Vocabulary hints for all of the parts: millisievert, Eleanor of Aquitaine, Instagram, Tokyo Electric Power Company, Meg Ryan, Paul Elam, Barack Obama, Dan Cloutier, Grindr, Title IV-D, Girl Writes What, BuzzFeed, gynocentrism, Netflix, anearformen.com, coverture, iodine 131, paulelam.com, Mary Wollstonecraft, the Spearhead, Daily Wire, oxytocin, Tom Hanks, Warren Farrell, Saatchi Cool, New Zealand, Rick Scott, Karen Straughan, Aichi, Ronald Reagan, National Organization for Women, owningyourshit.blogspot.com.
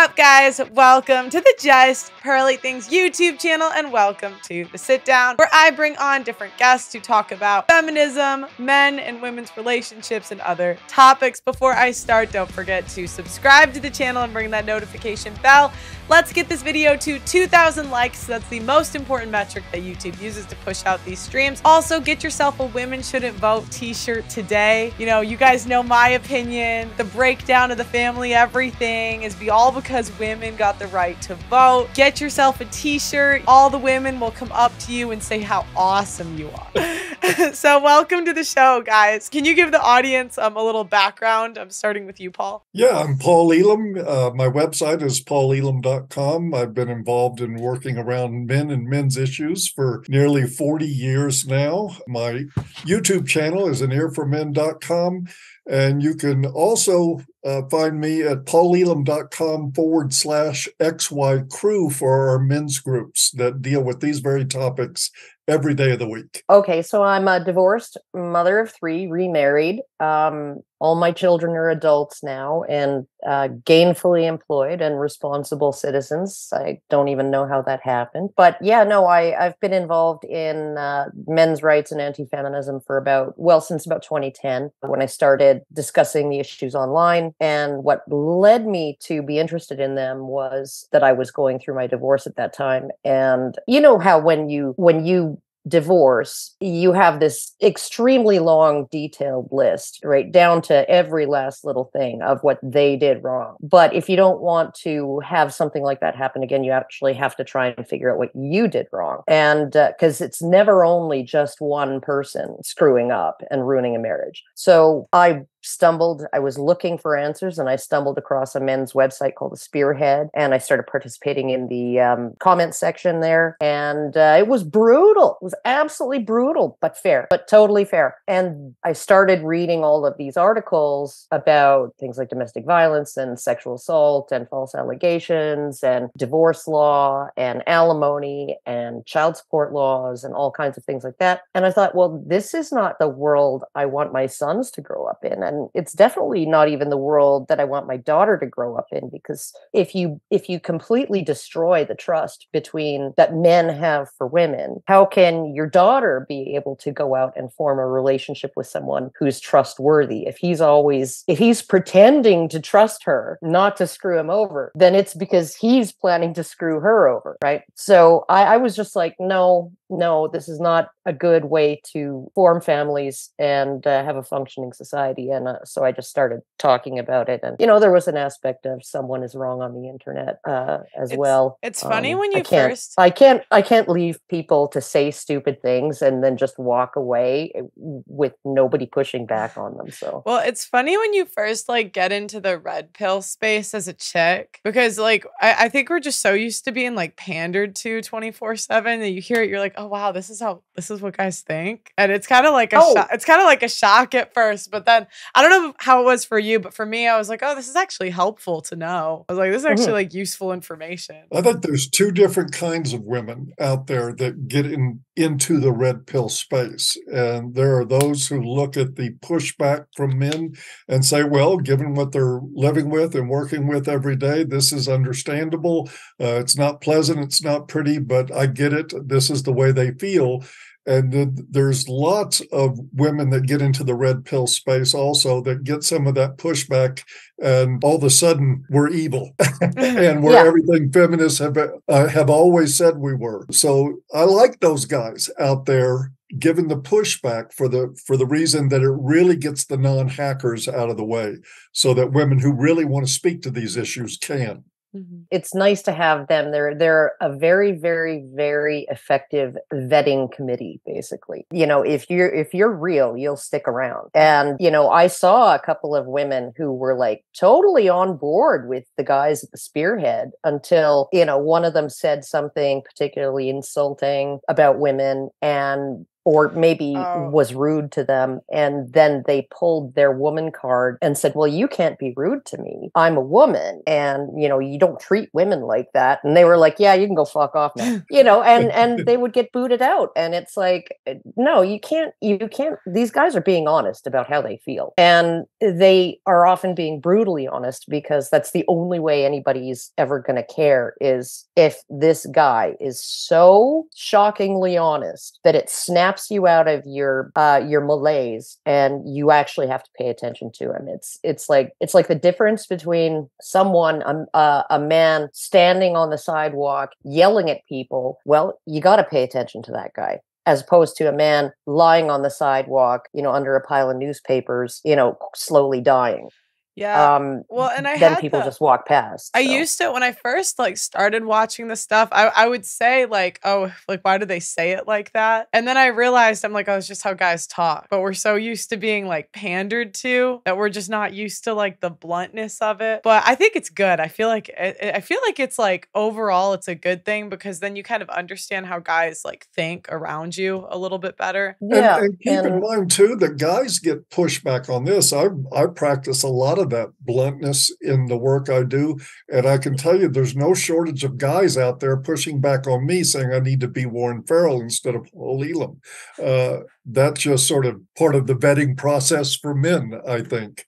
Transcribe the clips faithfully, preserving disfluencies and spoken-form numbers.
up, guys? Welcome to the Just Pearly Things YouTube channel, and welcome to The Sit Down, where I bring on different guests to talk about feminism, men and women's relationships, and other topics. Before I start, don't forget to subscribe to the channel and ring that notification bell. Let's get this video to two thousand likes. That's the most important metric that YouTube uses to push out these streams. Also, get yourself a Women Shouldn't Vote t-shirt today. You know, you guys know my opinion, the breakdown of the family, everything is be all because women got the right to vote. Get yourself a t-shirt. All the women will come up to you and say how awesome you are. So welcome to the show, guys. Can you give the audience um, a little background? I'm starting with you, Paul. Yeah, I'm Paul Elam. Uh, my website is paul elam dot com. I've been involved in working around men and men's issues for nearly forty years now. My YouTube channel is an ear for men dot com. And you can also uh, find me at paulelam.com forward slash XY Crew for our men's groups that deal with these very topics every day of the week. Okay, so I'm a divorced mother of three, remarried. Um, all my children are adults now and uh, gainfully employed and responsible citizens. I don't even know how that happened. But yeah, no, I, I've been involved in uh, men's rights and anti-feminism for about, well, since about twenty ten, when I started discussing the issues online. And what led me to be interested in them was that I was going through my divorce at that time. And you know how when you when you divorce, you have this extremely long, detailed list, right, down to every last little thing of what they did wrong. But if you don't want to have something like that happen again, you actually have to try and figure out what you did wrong. And because uh, it's never only just one person screwing up and ruining a marriage. So I stumbled, I was looking for answers, and I stumbled across a men's website called The Spearhead, and I started participating in the um, comment section there, and uh, it was brutal. It was absolutely brutal, but fair, but totally fair. And I started reading all of these articles about things like domestic violence and sexual assault and false allegations and divorce law and alimony and child support laws and all kinds of things like that. And I thought, well, this is not the world I want my sons to grow up in. And it's definitely not even the world that I want my daughter to grow up in, because if you if you completely destroy the trust between that men have for women, how can your daughter be able to go out and form a relationship with someone who's trustworthy? If he's always, if he's pretending to trust her, not to screw him over, then it's because he's planning to screw her over, right? So I, I was just like, no, no, this is not a good way to form families and uh, have a functioning society. And uh, so I just started talking about it. And, you know, there was an aspect of someone is wrong on the internet uh, as it's, well. It's um, funny when you I first... I can't, I can't leave people to say stupid things and then just walk away with nobody pushing back on them. So, well, it's funny when you first like get into the red pill space as a chick, because like, I, I think we're just so used to being like pandered to twenty-four seven that you hear it, you're like, oh, wow, this is how, this is what guys think. And it's kind of like a oh. shock. It's kind of like a shock at first, but then I don't know how it was for you, but for me, I was like, oh, this is actually helpful to know. I was like, this is actually mm-hmm. like useful information. I think there's two different kinds of women out there that get in into the red pill space. And there are those who look at the pushback from men and say, well, given what they're living with and working with every day, this is understandable. Uh, it's not pleasant. It's not pretty, but I get it. This is the way they feel. And there's lots of women that get into the red pill space also that get some of that pushback, and all of a sudden we're evil and we're yeah. everything feminists have, uh, have always said we were. So I like those guys out there, given the pushback for the for the reason that it really gets the non-hackers out of the way so that women who really want to speak to these issues can. Mm-hmm. It's nice to have them. They're they're a very, very, very effective vetting committee, basically. You know, if you're if you're real, you'll stick around. And, you know, I saw a couple of women who were like totally on board with the guys at the Spearhead until, you know, one of them said something particularly insulting about women, and or maybe oh. was rude to them. And then they pulled their woman card and said, well, you can't be rude to me. I'm a woman. And, you know, you don't treat women like that. And they were like, yeah, you can go fuck off now, you know, and, and they would get booted out. And it's like, no, you can't, you can't, these guys are being honest about how they feel. And they are often being brutally honest, because that's the only way anybody's ever going to care, is if this guy is so shockingly honest that it snaps you out of your uh, your malaise, and you actually have to pay attention to him. It's it's like it's like the difference between someone um, uh, a man standing on the sidewalk yelling at people. Well, you got to pay attention to that guy, as opposed to a man lying on the sidewalk, you know, under a pile of newspapers, you know, slowly dying. Yeah. Um, well, and I then had people the, just walk past. So. I used to, when I first like started watching this stuff, I, I would say like, oh, like, why do they say it like that? And then I realized, I'm like, oh, it's just how guys talk. But we're so used to being like pandered to that we're just not used to like the bluntness of it. But I think it's good. I feel like I, I feel like it's like overall, it's a good thing, because then you kind of understand how guys like think around you a little bit better. Yeah. And, and keep and, in mind, too, that guys get pushback on this. I, I practice a lot of of that bluntness in the work I do. And I can tell you there's no shortage of guys out there pushing back on me saying I need to be Warren Farrell instead of Paul Elam. Uh, that's just sort of part of the vetting process for men, I think.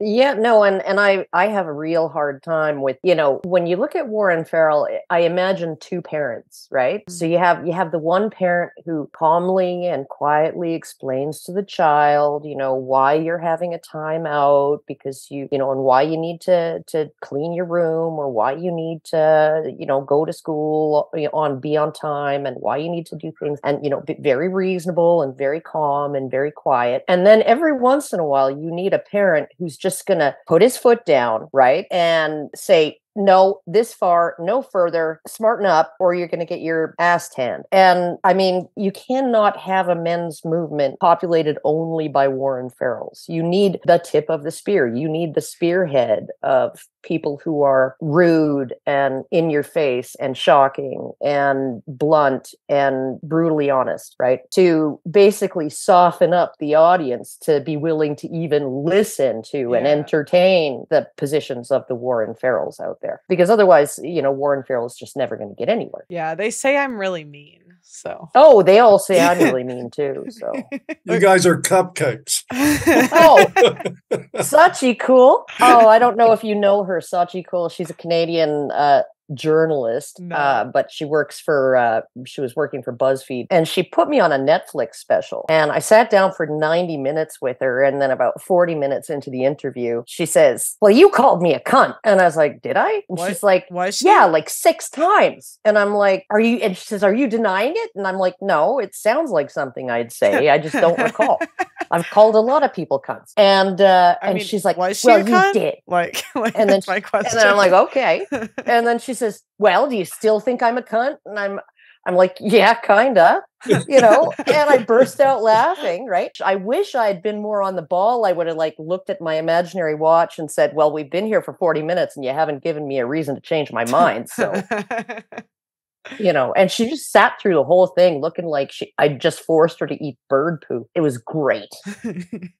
Yeah, no, and, and I, I have a real hard time with, you know, when you look at Warren Farrell, I imagine two parents, right? So you have you have the one parent who calmly and quietly explains to the child, you know, why you're having a timeout, because you, you know, and why you need to to clean your room, or why you need to, you know, go to school on be on time, and why you need to do things, and, you know, be very reasonable and very calm and very quiet. And then every once in a while, you need a parent who's just just going to put his foot down, right? And say, no, this far, no further, smarten up, or you're going to get your ass tanned. And I mean, you cannot have a men's movement populated only by Warren Farrells. You need the tip of the spear. You need the spearhead of people who are rude and in your face and shocking and blunt and brutally honest, right? To basically soften up the audience to be willing to even listen to yeah. and entertain the positions of the Warren Farrells out there. Because otherwise, you know, Warren Farrell is just never going to get anywhere. Yeah, they say I'm really mean. So oh, they all say I'm really mean too. So you guys are cupcakes. Oh, Saatchi Cool. Oh, I don't know if you know her, Saatchi Cool. She's a Canadian uh, journalist, no. uh, but she works for. Uh, she was working for BuzzFeed, and she put me on a Netflix special. And I sat down for ninety minutes with her, and then about forty minutes into the interview, she says, "Well, you called me a cunt," and I was like, "Did I?" And what? She's like, she? "Yeah, like six times." And I'm like, "Are you?" And she says, "Are you denying it?" And I'm like, "No, it sounds like something I'd say. I just don't recall. I've called a lot of people cunts." And uh, I and mean, she's like, "Was she well, a cunt? You did." Like, like and then that's she, my question. And then I'm like, "Okay," and then she says, well, do you still think I'm a cunt? And I'm I'm like, yeah, kinda, you know, and I burst out laughing, right? I wish I had been more on the ball. I would have like looked at my imaginary watch and said, well, we've been here for forty minutes and you haven't given me a reason to change my mind. So, you know, and she just sat through the whole thing looking like she, I just forced her to eat bird poop. It was great.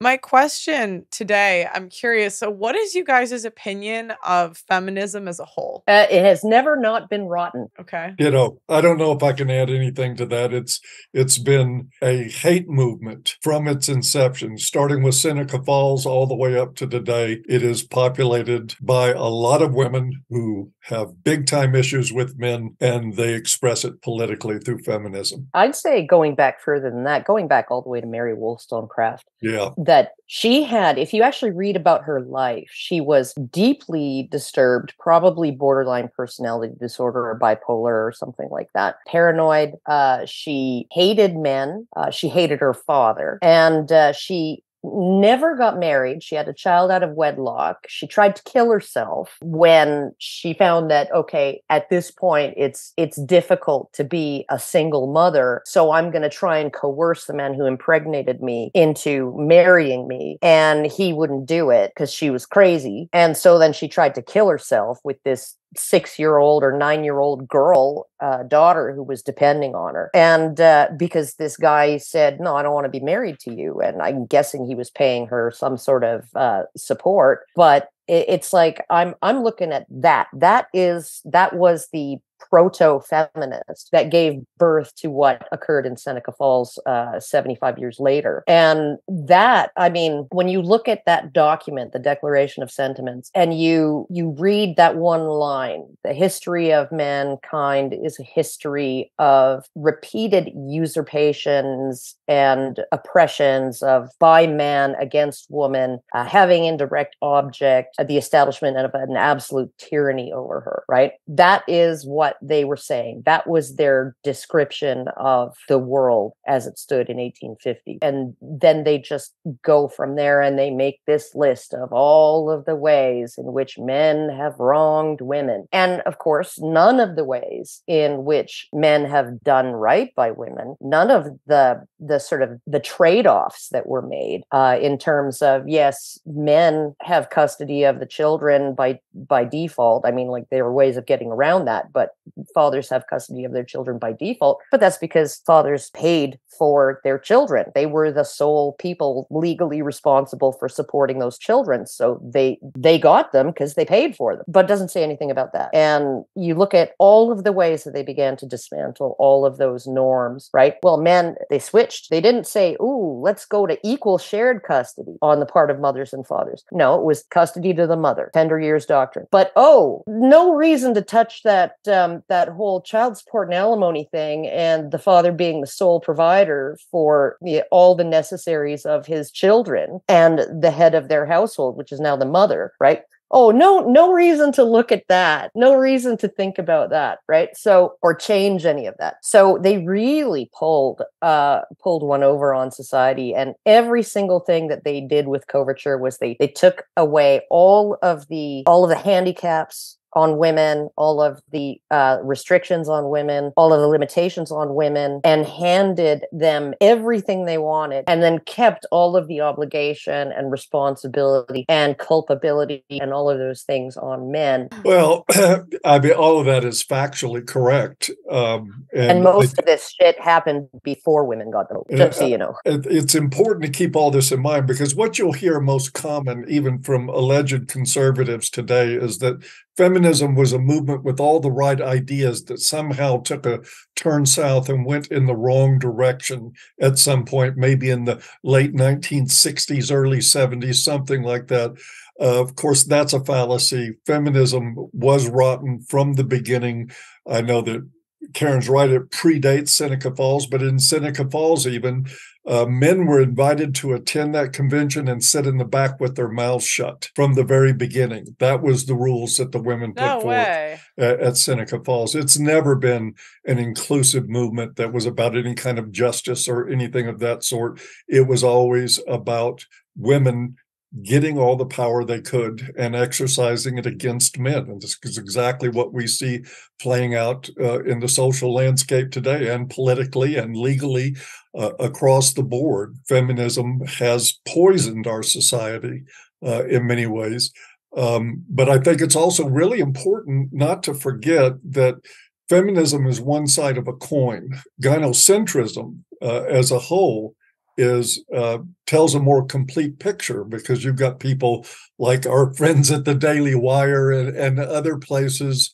My question today, I'm curious. So what is you guys' opinion of feminism as a whole? Uh, it has never not been rotten. Okay. You know, I don't know if I can add anything to that. It's It's been a hate movement from its inception, starting with Seneca Falls all the way up to today. It is populated by a lot of women who have big time issues with men, and they express it politically through feminism. I'd say going back further than that, going back all the way to Mary Wollstonecraft, yeah. that she had, if you actually read about her life, she was deeply disturbed, probably borderline personality disorder or bipolar or something like that. Paranoid. Uh, she hated men. Uh, she hated her father. And uh, she never got married. She had a child out of wedlock. She tried to kill herself when she found that, okay, at this point, it's it's difficult to be a single mother. So I'm going to try and coerce the man who impregnated me into marrying me. And he wouldn't do it because she was crazy. And so then she tried to kill herself with this six-year-old or nine-year-old girl uh, daughter who was depending on her. And uh, because this guy said, no, I don't want to be married to you. And I'm guessing he was paying her some sort of uh, support. But it, it's like, I'm I'm looking at that. That is, that was the proto-feminist that gave birth to what occurred in Seneca Falls uh, seventy-five years later. And that, I mean, when you look at that document, the Declaration of Sentiments, and you you read that one line, the history of mankind is a history of repeated usurpations and oppressions of by man against woman, uh, having indirect object, uh, the establishment of an absolute tyranny over her, right? That is what they were saying. That was their description of the world as it stood in eighteen fifty. And then they just go from there and they make this list of all of the ways in which men have wronged women. And of course, none of the ways in which men have done right by women, none of the the sort of the trade-offs that were made uh, in terms of, yes, men have custody of the children by, by default. I mean, like there were ways of getting around that, but fathers have custody of their children by default. But that's because fathers paid for their children. They were the sole people legally responsible for supporting those children. So they they got them because they paid for them, but doesn't say anything about that. And you look at all of the ways that they began to dismantle all of those norms, right? Well, men, they switched. They didn't say, ooh, let's go to equal shared custody on the part of mothers and fathers. No, it was custody to the mother, tender years doctrine. But oh, no reason to touch that um, that whole child support and alimony thing, and the father being the sole provider for the, all the necessaries of his children and the head of their household, which is now the mother, right? Oh, no, no reason to look at that. No reason to think about that, right? So, or change any of that. So they really pulled, uh, pulled one over on society. And every single thing that they did with Coverture was they, they took away all of the, all of the handicaps on women, all of the uh, restrictions on women, all of the limitations on women, and handed them everything they wanted, and then kept all of the obligation and responsibility and culpability and all of those things on men. Well, I mean, all of that is factually correct. Um, and, and most I, of this shit happened before women got them, just so you know. It's important to keep all this in mind, because what you'll hear most common, even from alleged conservatives today, is that feminism was a movement with all the right ideas that somehow took a turn south and went in the wrong direction at some point, maybe in the late nineteen sixties, early seventies, something like that. Uh, of course, that's a fallacy. Feminism was rotten from the beginning. I know that Karen's right, it predates Seneca Falls, but in Seneca Falls even, uh, men were invited to attend that convention and sit in the back with their mouths shut from the very beginning. That was the rules that the women put no forth way. At, at Seneca Falls. It's never been an inclusive movement that was about any kind of justice or anything of that sort. It was always about women getting all the power they could and exercising it against men. And this is exactly what we see playing out uh, in the social landscape today, and politically and legally uh, across the board. Feminism has poisoned our society uh, in many ways. Um, but I think it's also really important not to forget that feminism is one side of a coin. Gynocentrism uh, as a whole is uh, tells a more complete picture, because you've got people like our friends at the Daily Wire and, and other places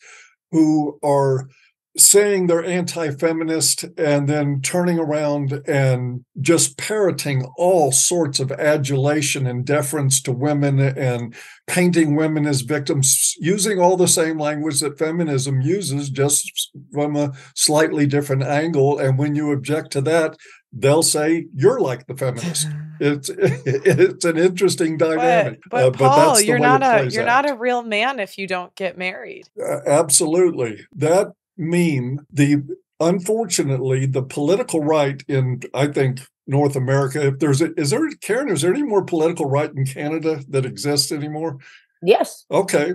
who are saying they're anti-feminist and then turning around and just parroting all sorts of adulation and deference to women and painting women as victims, using all the same language that feminism uses, just from a slightly different angle. And when you object to that, they'll say you're like the feminist. It's it's an interesting dynamic. But, but, uh, but Paul, that's the you're way not it a you're out. Not a real man if you don't get married. Uh, absolutely, that meme. The unfortunately, the political right in I think North America. If there's a, is there Karen, is there any more political right in Canada that exists anymore? Yes. Okay,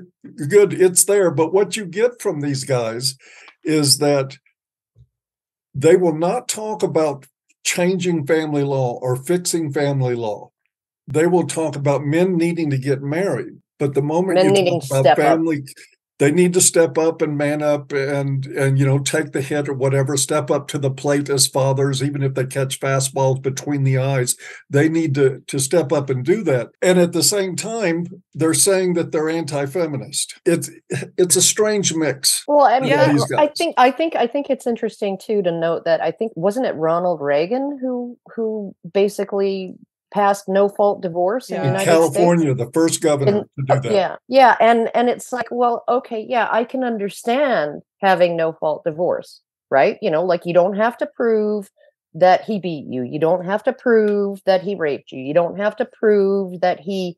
good. It's there. But what you get from these guys is that they will not talk about changing family law or fixing family law. They will talk about men needing to get married, but the moment men you talk about family, They need to step up and man up and, and, you know, take the hit or whatever, step up to the plate as fathers, even if they catch fastballs between the eyes. They need to, to step up and do that. And at the same time, they're saying that they're anti-feminist. It's it's a strange mix. Well, I mean, yeah. I think I think I think it's interesting too to note that I think wasn't it Ronald Reagan who who basically passed no-fault divorce in yeah. the United California, States. The first governor in, to do that. Yeah, yeah, and and it's like, well, okay, yeah, I can understand having no-fault divorce, right? You know, like you don't have to prove that he beat you. You don't have to prove that he raped you. You don't have to prove that he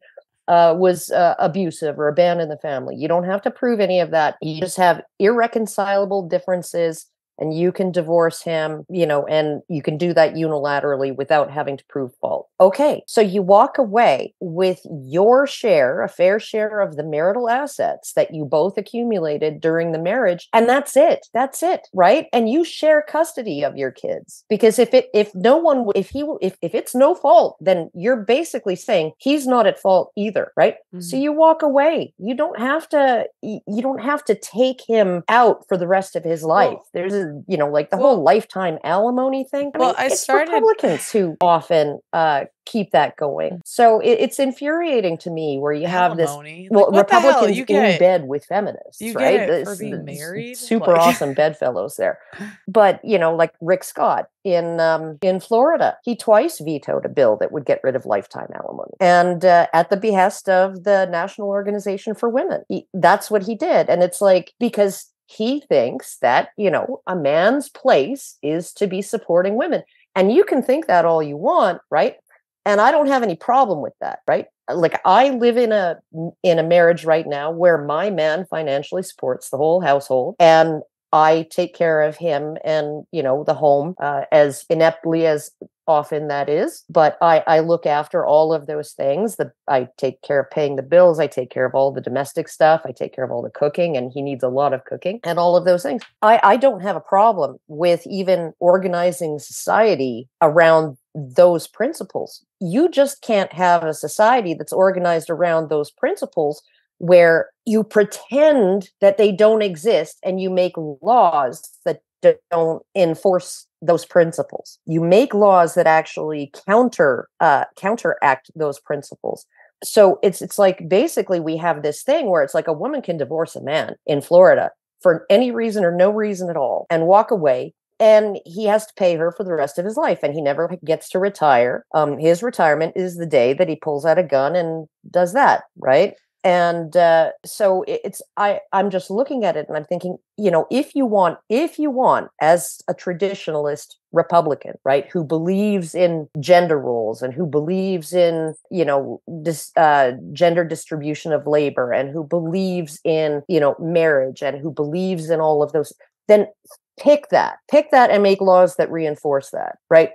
uh, was uh, abusive or abandoned the family. You don't have to prove any of that. You just have irreconcilable differences. And you can divorce him, you know, and you can do that unilaterally without having to prove fault. Okay, so you walk away with your share, a fair share of the marital assets that you both accumulated during the marriage, and that's it. That's it, right? And you share custody of your kids because if it, if no one, if he, if if it's no fault, then you're basically saying he's not at fault either, right? Mm-hmm. So you walk away. You don't have to. You don't have to take him out for the rest of his life. Well, there's you know, like the well, whole lifetime alimony thing. I well, mean, I it's started Republicans who often uh, keep that going. So it, it's infuriating to me where you have alimony. this. Well, like, Republicans in get, bed with feminists, you right? Get it for being married, super like. awesome bedfellows there. But you know, like Rick Scott in um, in Florida, he twice vetoed a bill that would get rid of lifetime alimony, and uh, at the behest of the National Organization for Women. He, that's what he did, and it's like because. He thinks that, you know, a man's place is to be supporting women. And you can think that all you want, right? And I don't have any problem with that, right? Like I live in a in a marriage right now where my man financially supports the whole household and I take care of him and, you know, the home uh, as ineptly as often that is. But I, I look after all of those things. The, I take care of paying the bills. I take care of all the domestic stuff. I take care of all the cooking, and he needs a lot of cooking and all of those things. I, I don't have a problem with even organizing society around those principles. You just can't have a society that's organized around those principles where you pretend that they don't exist and you make laws that don't enforce those principles. You make laws that actually counter uh, counteract those principles. So it's it's like basically we have this thing where it's like a woman can divorce a man in Florida for any reason or no reason at all and walk away. And he has to pay her for the rest of his life, and he never gets to retire. Um, his retirement is the day that he pulls out a gun and does that, right? And uh, so it's I, I'm just looking at it and I'm thinking, you know, if you want, if you want, as a traditionalist Republican, right, who believes in gender roles and who believes in, you know, dis, uh, gender distribution of labor and who believes in, you know, marriage and who believes in all of those, then pick that, pick that and make laws that reinforce that, right?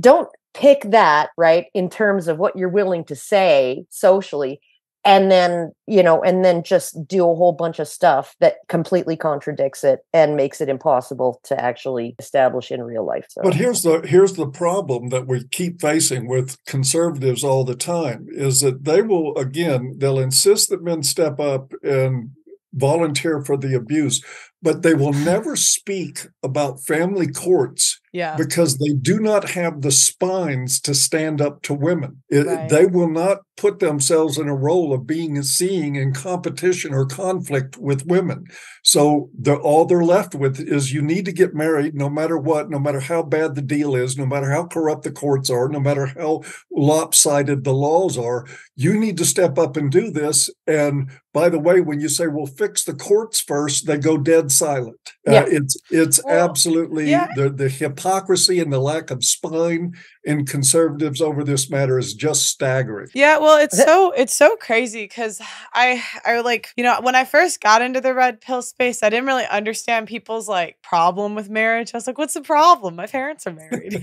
Don't pick that, right, in terms of what you're willing to say socially. And then, you know, and then just do a whole bunch of stuff that completely contradicts it and makes it impossible to actually establish in real life. So. But here's the here's the problem that we keep facing with conservatives all the time is that they will, again, they'll insist that men step up and volunteer for the abuse, but they will never speak about family courts. Yeah. Because they do not have the spines to stand up to women. It, right. They will not put themselves in a role of being and seeing in competition or conflict with women. So they're, all they're left with is you need to get married no matter what, no matter how bad the deal is, no matter how corrupt the courts are, no matter how lopsided the laws are, you need to step up and do this. And by the way, when you say, well, fix the courts first, they go dead silent. Yeah. Uh, it's it's well, absolutely yeah. the, the hypocrisy. Hypocrisy and the lack of spine in conservatives over this matter is just staggering. Yeah, well, it's so it's so crazy because I I like, you know, when I first got into the red pill space, I didn't really understand people's like problem with marriage. I was like, what's the problem? My parents are married.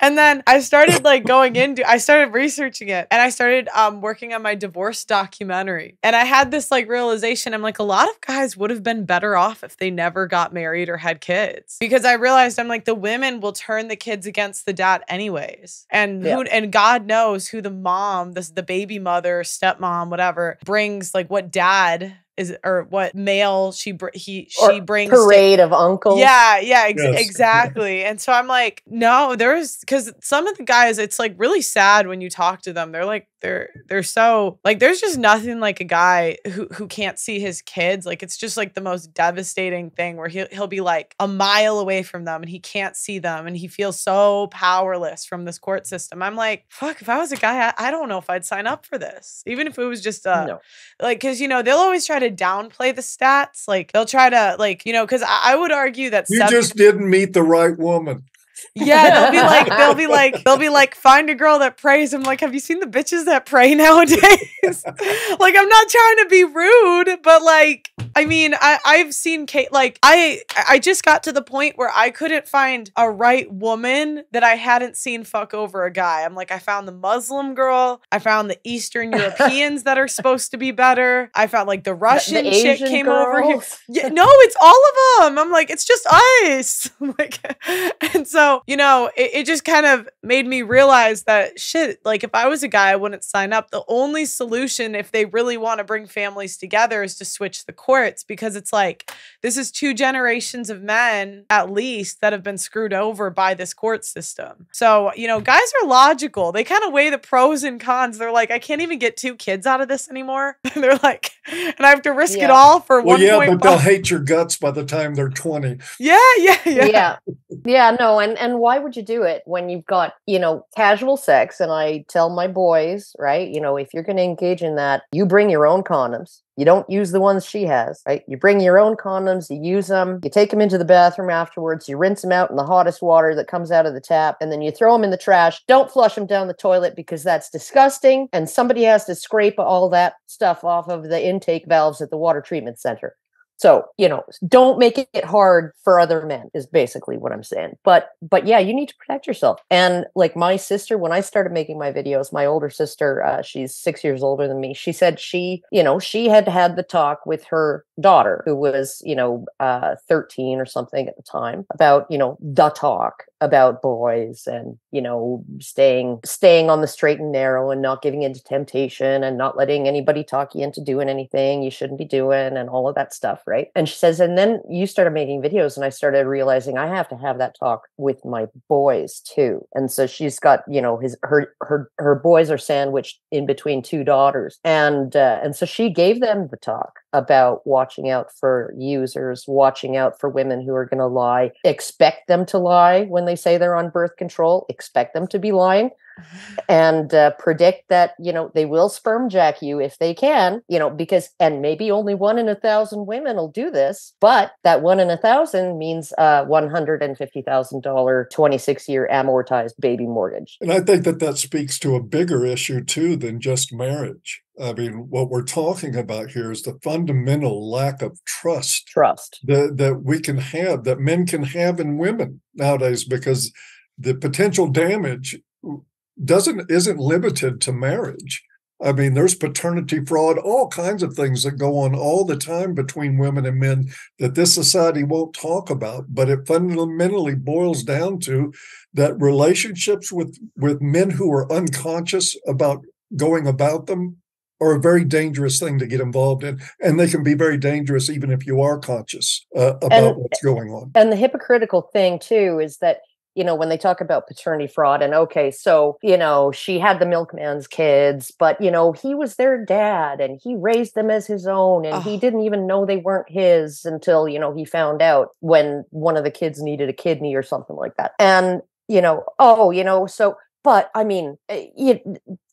And then I started like going into I started researching it and I started um, working on my divorce documentary. And I had this like realization. I'm like, a lot of guys would have been better off if they never got married or had kids because I realized I'm like the women will turn the kids against the dad anyways, and yeah. who and God knows who the mom, this the baby mother, stepmom, whatever brings like what dad is or what mail she br he or she brings parade to, of uncles. Yeah, yeah, ex yes. exactly. And so I'm like, no, there's because some of the guys, it's like really sad when you talk to them. They're like, they're they're so like, there's just nothing like a guy who who can't see his kids. Like it's just like the most devastating thing where he'll he'll be like a mile away from them and he can't see them and he feels so powerless from this court system. I'm like, fuck, if I was a guy, I, I don't know if I'd sign up for this, even if it was just a no. like because you know they'll always try to downplay the stats. Like they'll try to like, you know, because I, I would argue that you just didn't meet the right woman. Yeah, they'll be like, they'll be like, they'll be like, find a girl that prays. I'm like, have you seen the bitches that pray nowadays? Like, I'm not trying to be rude, but like, I mean, I I've seen Kate. Like, I I just got to the point where I couldn't find a right woman that I hadn't seen fuck over a guy. I'm like, I found the Muslim girl. I found the Eastern Europeans that are supposed to be better. I found like the Russian the, the chick Asian came girls. over here. Yeah, no, it's all of them. I'm like, it's just us. I'm like, and so. So, you know, it, it just kind of made me realize that shit, like if I was a guy, I wouldn't sign up. The only solution, if they really want to bring families together, is to switch the courts, because it's like, this is two generations of men, at least, that have been screwed over by this court system. So, you know, guys are logical. They kind of weigh the pros and cons. They're like, I can't even get two kids out of this anymore. And they're like, and I have to risk yeah. it all for well, one yeah, point but they'll hate your guts by the time they're twenty. Yeah, yeah, yeah. Yeah, yeah no, and And why would you do it when you've got, you know, casual sex? And I tell my boys, right, you know, if you're going to engage in that, you bring your own condoms. You don't use the ones she has, right? You bring your own condoms, you use them, you take them into the bathroom afterwards, you rinse them out in the hottest water that comes out of the tap, and then you throw them in the trash. Don't flush them down the toilet because that's disgusting. And somebody has to scrape all that stuff off of the intake valves at the water treatment center. So, you know, don't make it hard for other men is basically what I'm saying. But, but yeah, you need to protect yourself. And like my sister, when I started making my videos, my older sister, uh, she's six years older than me. She said she, you know, she had had the talk with her daughter who was, you know, uh, thirteen or something at the time about, you know, the talk about boys and, you know, staying, staying on the straight and narrow and not giving into temptation and not letting anybody talk you into doing anything you shouldn't be doing and all of that stuff. Right. And she says, and then you started making videos and I started realizing I have to have that talk with my boys too. And so she's got, you know, his, her, her, her boys are sandwiched in between two daughters. And, uh, and so she gave them the talk about watching out for users, watching out for women who are going to lie, expect them to lie when they say they're on birth control, expect them to be lying, and uh, predict that, you know, they will sperm jack you if they can, you know, because, and maybe only one in a thousand women will do this, but that one in a thousand means uh, one hundred fifty thousand dollar twenty-six year amortized baby mortgage. And I think that that speaks to a bigger issue too than just marriage. I mean, what we're talking about here is the fundamental lack of trust, trust that, that we can have, that men can have in women nowadays, because the potential damage doesn't isn't limited to marriage. I mean, there's paternity fraud, all kinds of things that go on all the time between women and men that this society won't talk about. But it fundamentally boils down to that relationships with, with men who are unconscious about going about them are a very dangerous thing to get involved in. And they can be very dangerous even if you are conscious uh, about and, what's going on. And the hypocritical thing, too, is that, you know, when they talk about paternity fraud and, okay, so, you know, she had the milkman's kids, but, you know, he was their dad and he raised them as his own. And oh. he didn't even know they weren't his until, you know, he found out when one of the kids needed a kidney or something like that. And, you know, oh, you know, so, but I mean, it,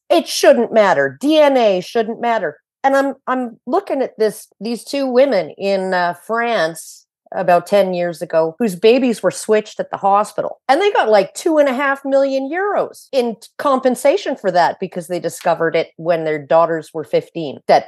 it shouldn't matter. D N A shouldn't matter. And I'm, I'm looking at this, these two women in uh, France about ten years ago, whose babies were switched at the hospital. And they got like two and a half million euros in compensation for that because they discovered it when their daughters were fifteen. That,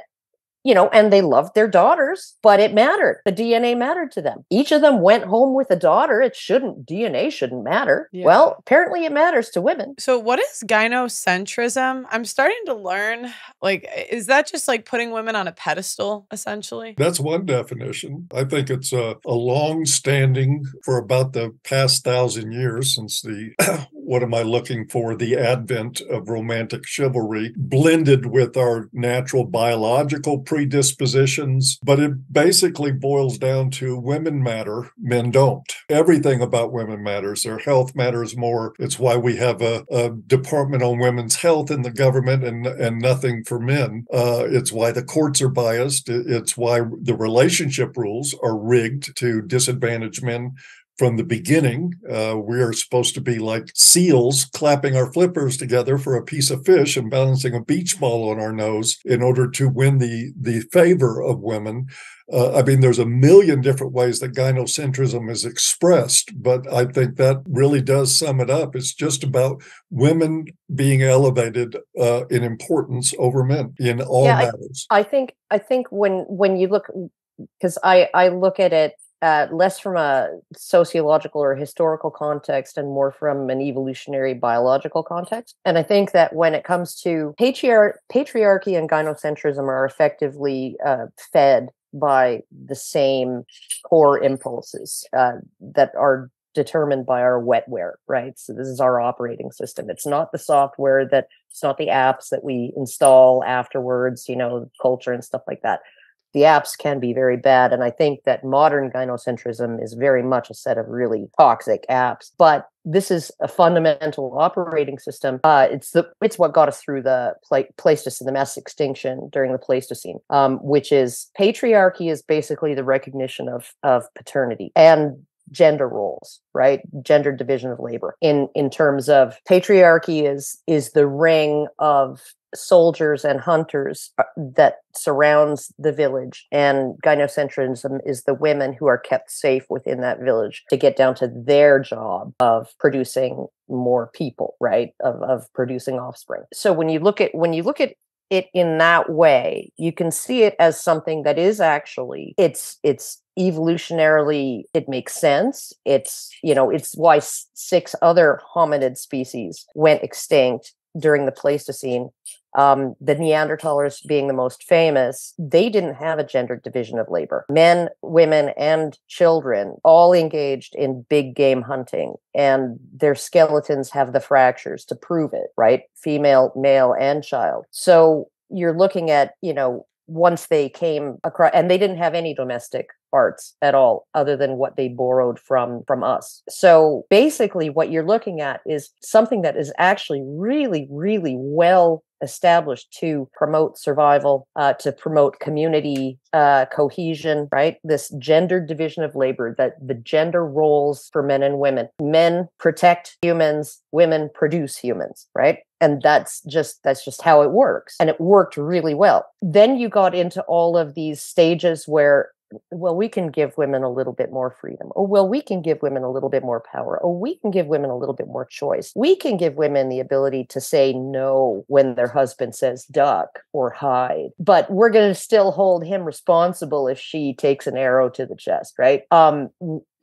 you know, and they loved their daughters, but it mattered. The D N A mattered to them. Each of them went home with a daughter. It shouldn't, D N A shouldn't matter. Yeah. Well, apparently it matters to women. So what is gynocentrism? I'm starting to learn, like, is that just like putting women on a pedestal, essentially? That's one definition. I think it's a, a long standing for about the past thousand years since the what am I looking for? The advent of romantic chivalry blended with our natural biological predispositions. But it basically boils down to women matter, men don't. Everything about women matters. Their health matters more. It's why we have a, a department on women's health in the government and, and nothing for men. Uh, it's why the courts are biased. It's why the relationship rules are rigged to disadvantage men from the beginning. Uh, we are supposed to be like seals clapping our flippers together for a piece of fish and balancing a beach ball on our nose in order to win the, the favor of women. Uh, I mean, there's a million different ways that gynocentrism is expressed, but I think that really does sum it up. It's just about women being elevated uh, in importance over men in all yeah, matters. I, I think I think when when you look, because I, I look at it Uh, less from a sociological or historical context and more from an evolutionary biological context. And I think that when it comes to patriar- patriarchy and gynocentrism are effectively uh, fed by the same core impulses uh, that are determined by our wetware, right? So this is our operating system. It's not the software that, it's not the apps that we install afterwards, you know, culture and stuff like that. The apps can be very bad. And I think that modern gynocentrism is very much a set of really toxic apps. But this is a fundamental operating system. Uh, it's the it's what got us through the Pla- Pleistocene, the mass extinction during the Pleistocene, um, which is patriarchy is basically the recognition of of paternity and gender roles, right? Gender division of labor. In in terms of patriarchy is is the ring of soldiers and hunters that surrounds the village, and gynocentrism is the women who are kept safe within that village to get down to their job of producing more people, right? Of of producing offspring. So when you look at when you look at it in that way, you can see it as something that is actually it's it's evolutionarily it makes sense. It's you know it's why six other hominid species went extinct during the Pleistocene. Um, the Neanderthals being the most famous, they didn't have a gendered division of labor. Men, women, and children all engaged in big game hunting, and their skeletons have the fractures to prove it, right? Female, male, and child. So you're looking at, you know, once they came across, and they didn't have any domestic arts at all, other than what they borrowed from, from us. So basically what you're looking at is something that is actually really, really well established to promote survival, uh, to promote community uh, cohesion, right? This gendered division of labor, that the gender roles for men and women. Men protect humans, women produce humans, right? And that's just that's just how it works. And it worked really well. Then you got into all of these stages where, well, we can give women a little bit more freedom. Oh, well, we can give women a little bit more power. Oh, we can give women a little bit more choice. We can give women the ability to say no when their husband says duck or hide, but we're going to still hold him responsible if she takes an arrow to the chest, right? Um,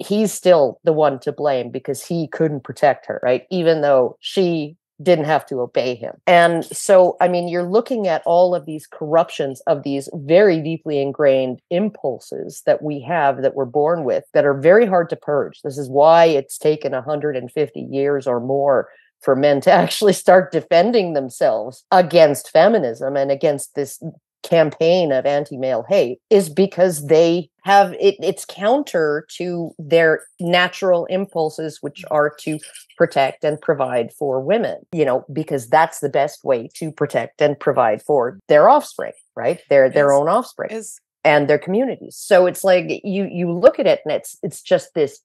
he's still the one to blame because he couldn't protect her, right? Even though she didn't have to obey him. And so, I mean, you're looking at all of these corruptions of these very deeply ingrained impulses that we have, that we're born with, that are very hard to purge. This is why it's taken one hundred fifty years or more for men to actually start defending themselves against feminism and against this campaign of anti-male hate, is because they have it, it's counter to their natural impulses, which are to protect and provide for women, you know, because that's the best way to protect and provide for their offspring, right? Their their is, own offspring is, and their communities. So it's like you you look at it and it's it's just this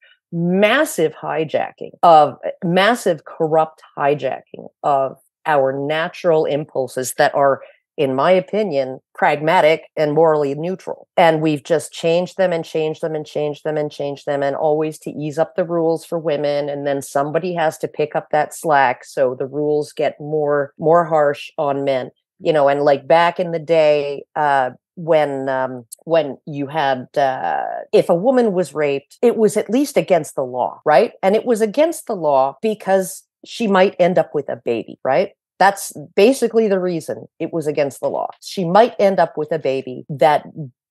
massive hijacking of massive corrupt hijacking of our natural impulses that are, in my opinion, pragmatic and morally neutral. And we've just changed them and changed them and changed them and changed them, and always to ease up the rules for women. And then somebody has to pick up that slack. So the rules get more, more harsh on men, you know, and like back in the day, uh, when um, when you had, uh, if a woman was raped, it was at least against the law, right? And it was against the law because she might end up with a baby, right? That's basically the reason it was against the law. She might end up with a baby that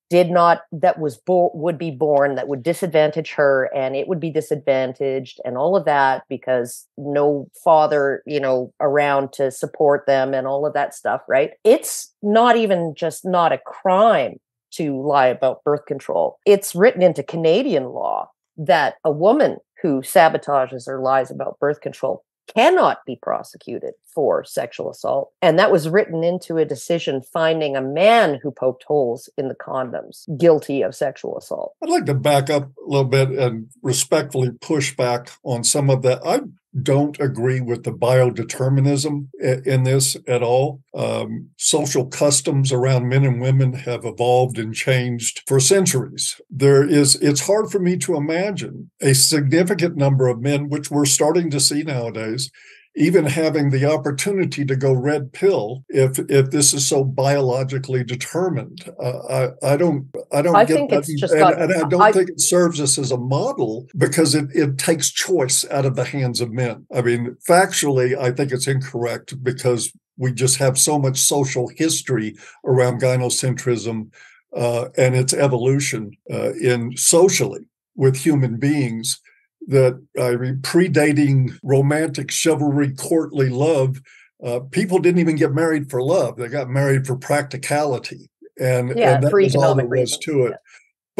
did not, that was bo- would be born, that would disadvantage her, and it would be disadvantaged and all of that because no father, you know, around to support them and all of that stuff, right? It's not even just not a crime to lie about birth control. It's written into Canadian law that a woman who sabotages or lies about birth control cannot be prosecuted for sexual assault. And that was written into a decision finding a man who poked holes in the condoms guilty of sexual assault. I'd like to back up a little bit and respectfully push back on some of that. I don't agree with the biodeterminism in this at all. Um, social customs around men and women have evolved and changed for centuries. There is, it's hard for me to imagine a significant number of men, which we're starting to see nowadays, even having the opportunity to go red pill if if this is so biologically determined. Uh, I I don't I don't I get think that, it's just and, not, and I don't I, think it serves us as a model because it it takes choice out of the hands of men. I mean, factually, I think it's incorrect because we just have so much social history around gynocentrism uh, and its evolution uh, in socially with human beings. That I mean, predating romantic, chivalry, courtly love, uh, people didn't even get married for love. They got married for practicality. And, yeah, and that was all there was to it. Yeah.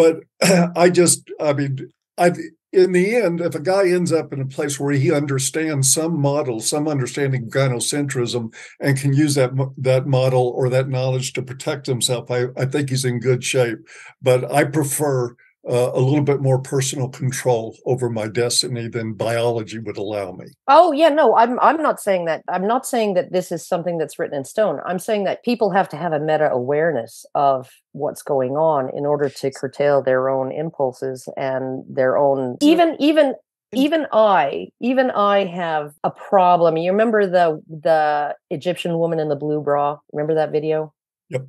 But I just, I mean, I in the end, if a guy ends up in a place where he understands some model, some understanding of gynocentrism, and can use that that model or that knowledge to protect himself, I, I think he's in good shape. But I prefer Uh, a little bit more personal control over my destiny than biology would allow me. Oh yeah, no, I'm I'm not saying that. I'm not saying that this is something that's written in stone. I'm saying that people have to have a meta-awareness of what's going on in order to curtail their own impulses and their own even even even I even I have a problem. You remember the the Egyptian woman in the blue bra? Remember that video? Yep.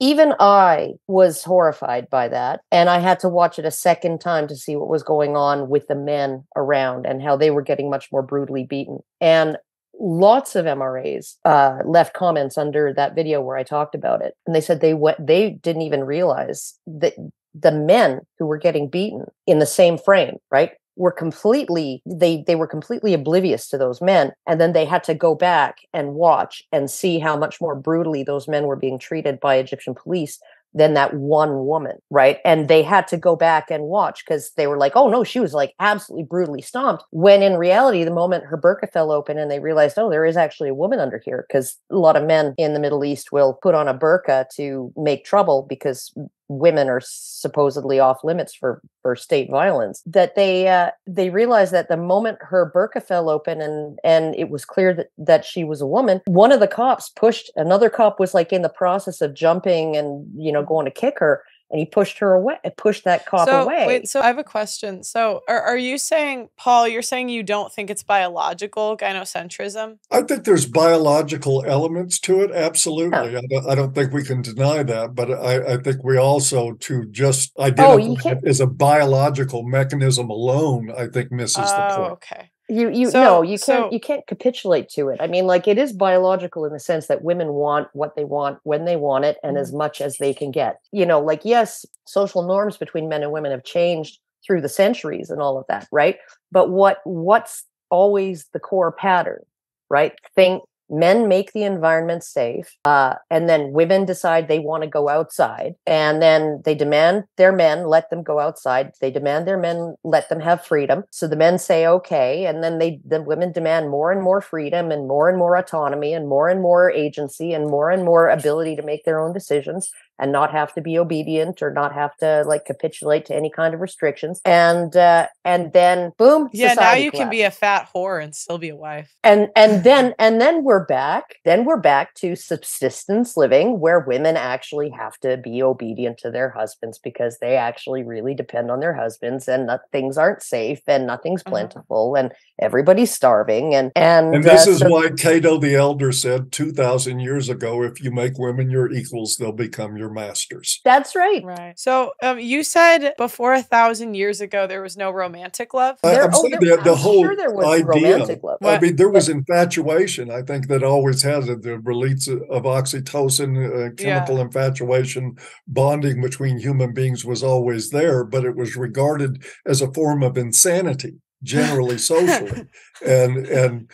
Even I was horrified by that, and I had to watch it a second time to see what was going on with the men around and how they were getting much more brutally beaten. And lots of M R As uh, left comments under that video where I talked about it, and they said they went, they didn't even realize that the men who were getting beaten in the same frame, right, were completely, they they were completely oblivious to those men. And then they had to go back and watch and see how much more brutally those men were being treated by Egyptian police than that one woman, right? And they had to go back and watch because they were like, oh no, she was like absolutely brutally stomped. When in reality, the moment her burqa fell open and they realized, oh, there is actually a woman under here, because a lot of men in the Middle East will put on a burqa to make trouble because women are supposedly off limits for, for state violence, that they uh, they realized that the moment her burqa fell open and and it was clear that, that she was a woman, one of the cops pushed, another cop was like in the process of jumping and, you know, going to kick her, and he pushed her away, pushed that cop so, away. Wait, so I have a question. So are, are you saying, Paul, you're saying you don't think it's biological gynocentrism? I think there's biological elements to it. Absolutely. Yeah. I, don't, I don't think we can deny that. But I, I think we also to just identify oh, it as a biological mechanism alone, I think misses oh, the point. Okay. You you so, no, you can't so, you can't capitulate to it. I mean, like, it is biological in the sense that women want what they want when they want it and as much as they can get. You know, like, yes, social norms between men and women have changed through the centuries and all of that, right? But what what's always the core pattern, right? Think men make the environment safe, uh, and then women decide they want to go outside, and then they demand their men let them go outside. They demand their men let them have freedom. So the men say, okay, and then they the women demand more and more freedom and more and more autonomy and more and more agency and more and more ability to make their own decisions and not have to be obedient or not have to, like, capitulate to any kind of restrictions. And uh, and then, boom, yeah, now you collapsed. Can be a fat whore and still be a wife. And and then and then we're back. Then we're back to subsistence living, where women actually have to be obedient to their husbands because they actually really depend on their husbands, and not, things aren't safe, and nothing's mm-hmm. plentiful, and everybody's starving. And and, and this uh, is so- why Cato the Elder said two thousand years ago, if you make women your equals, they'll become your your masters. That's right. Right. So um, you said before a thousand years ago, there was no romantic love. I, there, I'm oh, there, the, the I'm whole sure there was idea. Romantic love. I mean, there was infatuation. I think that always has it. The release of oxytocin, uh, chemical yeah. infatuation, bonding between human beings was always there, but it was regarded as a form of insanity, generally socially. and and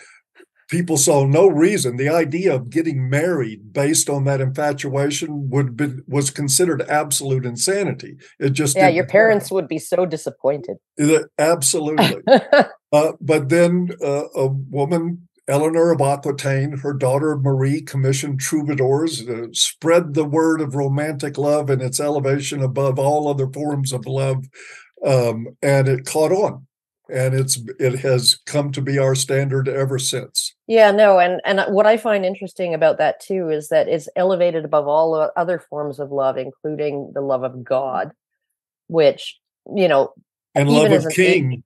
people saw no reason. The idea of getting married based on that infatuation would be, was considered absolute insanity. It just yeah, your parents happen. Would be so disappointed. It, absolutely. uh, but then uh, a woman, Eleanor of Aquitaine, her daughter Marie, commissioned troubadours to spread the word of romantic love and its elevation above all other forms of love, um, and it caught on. And it's it has come to be our standard ever since. Yeah, no, and and what I find interesting about that too is that it's elevated above all other forms of love, including the love of God, which you know, and love of King.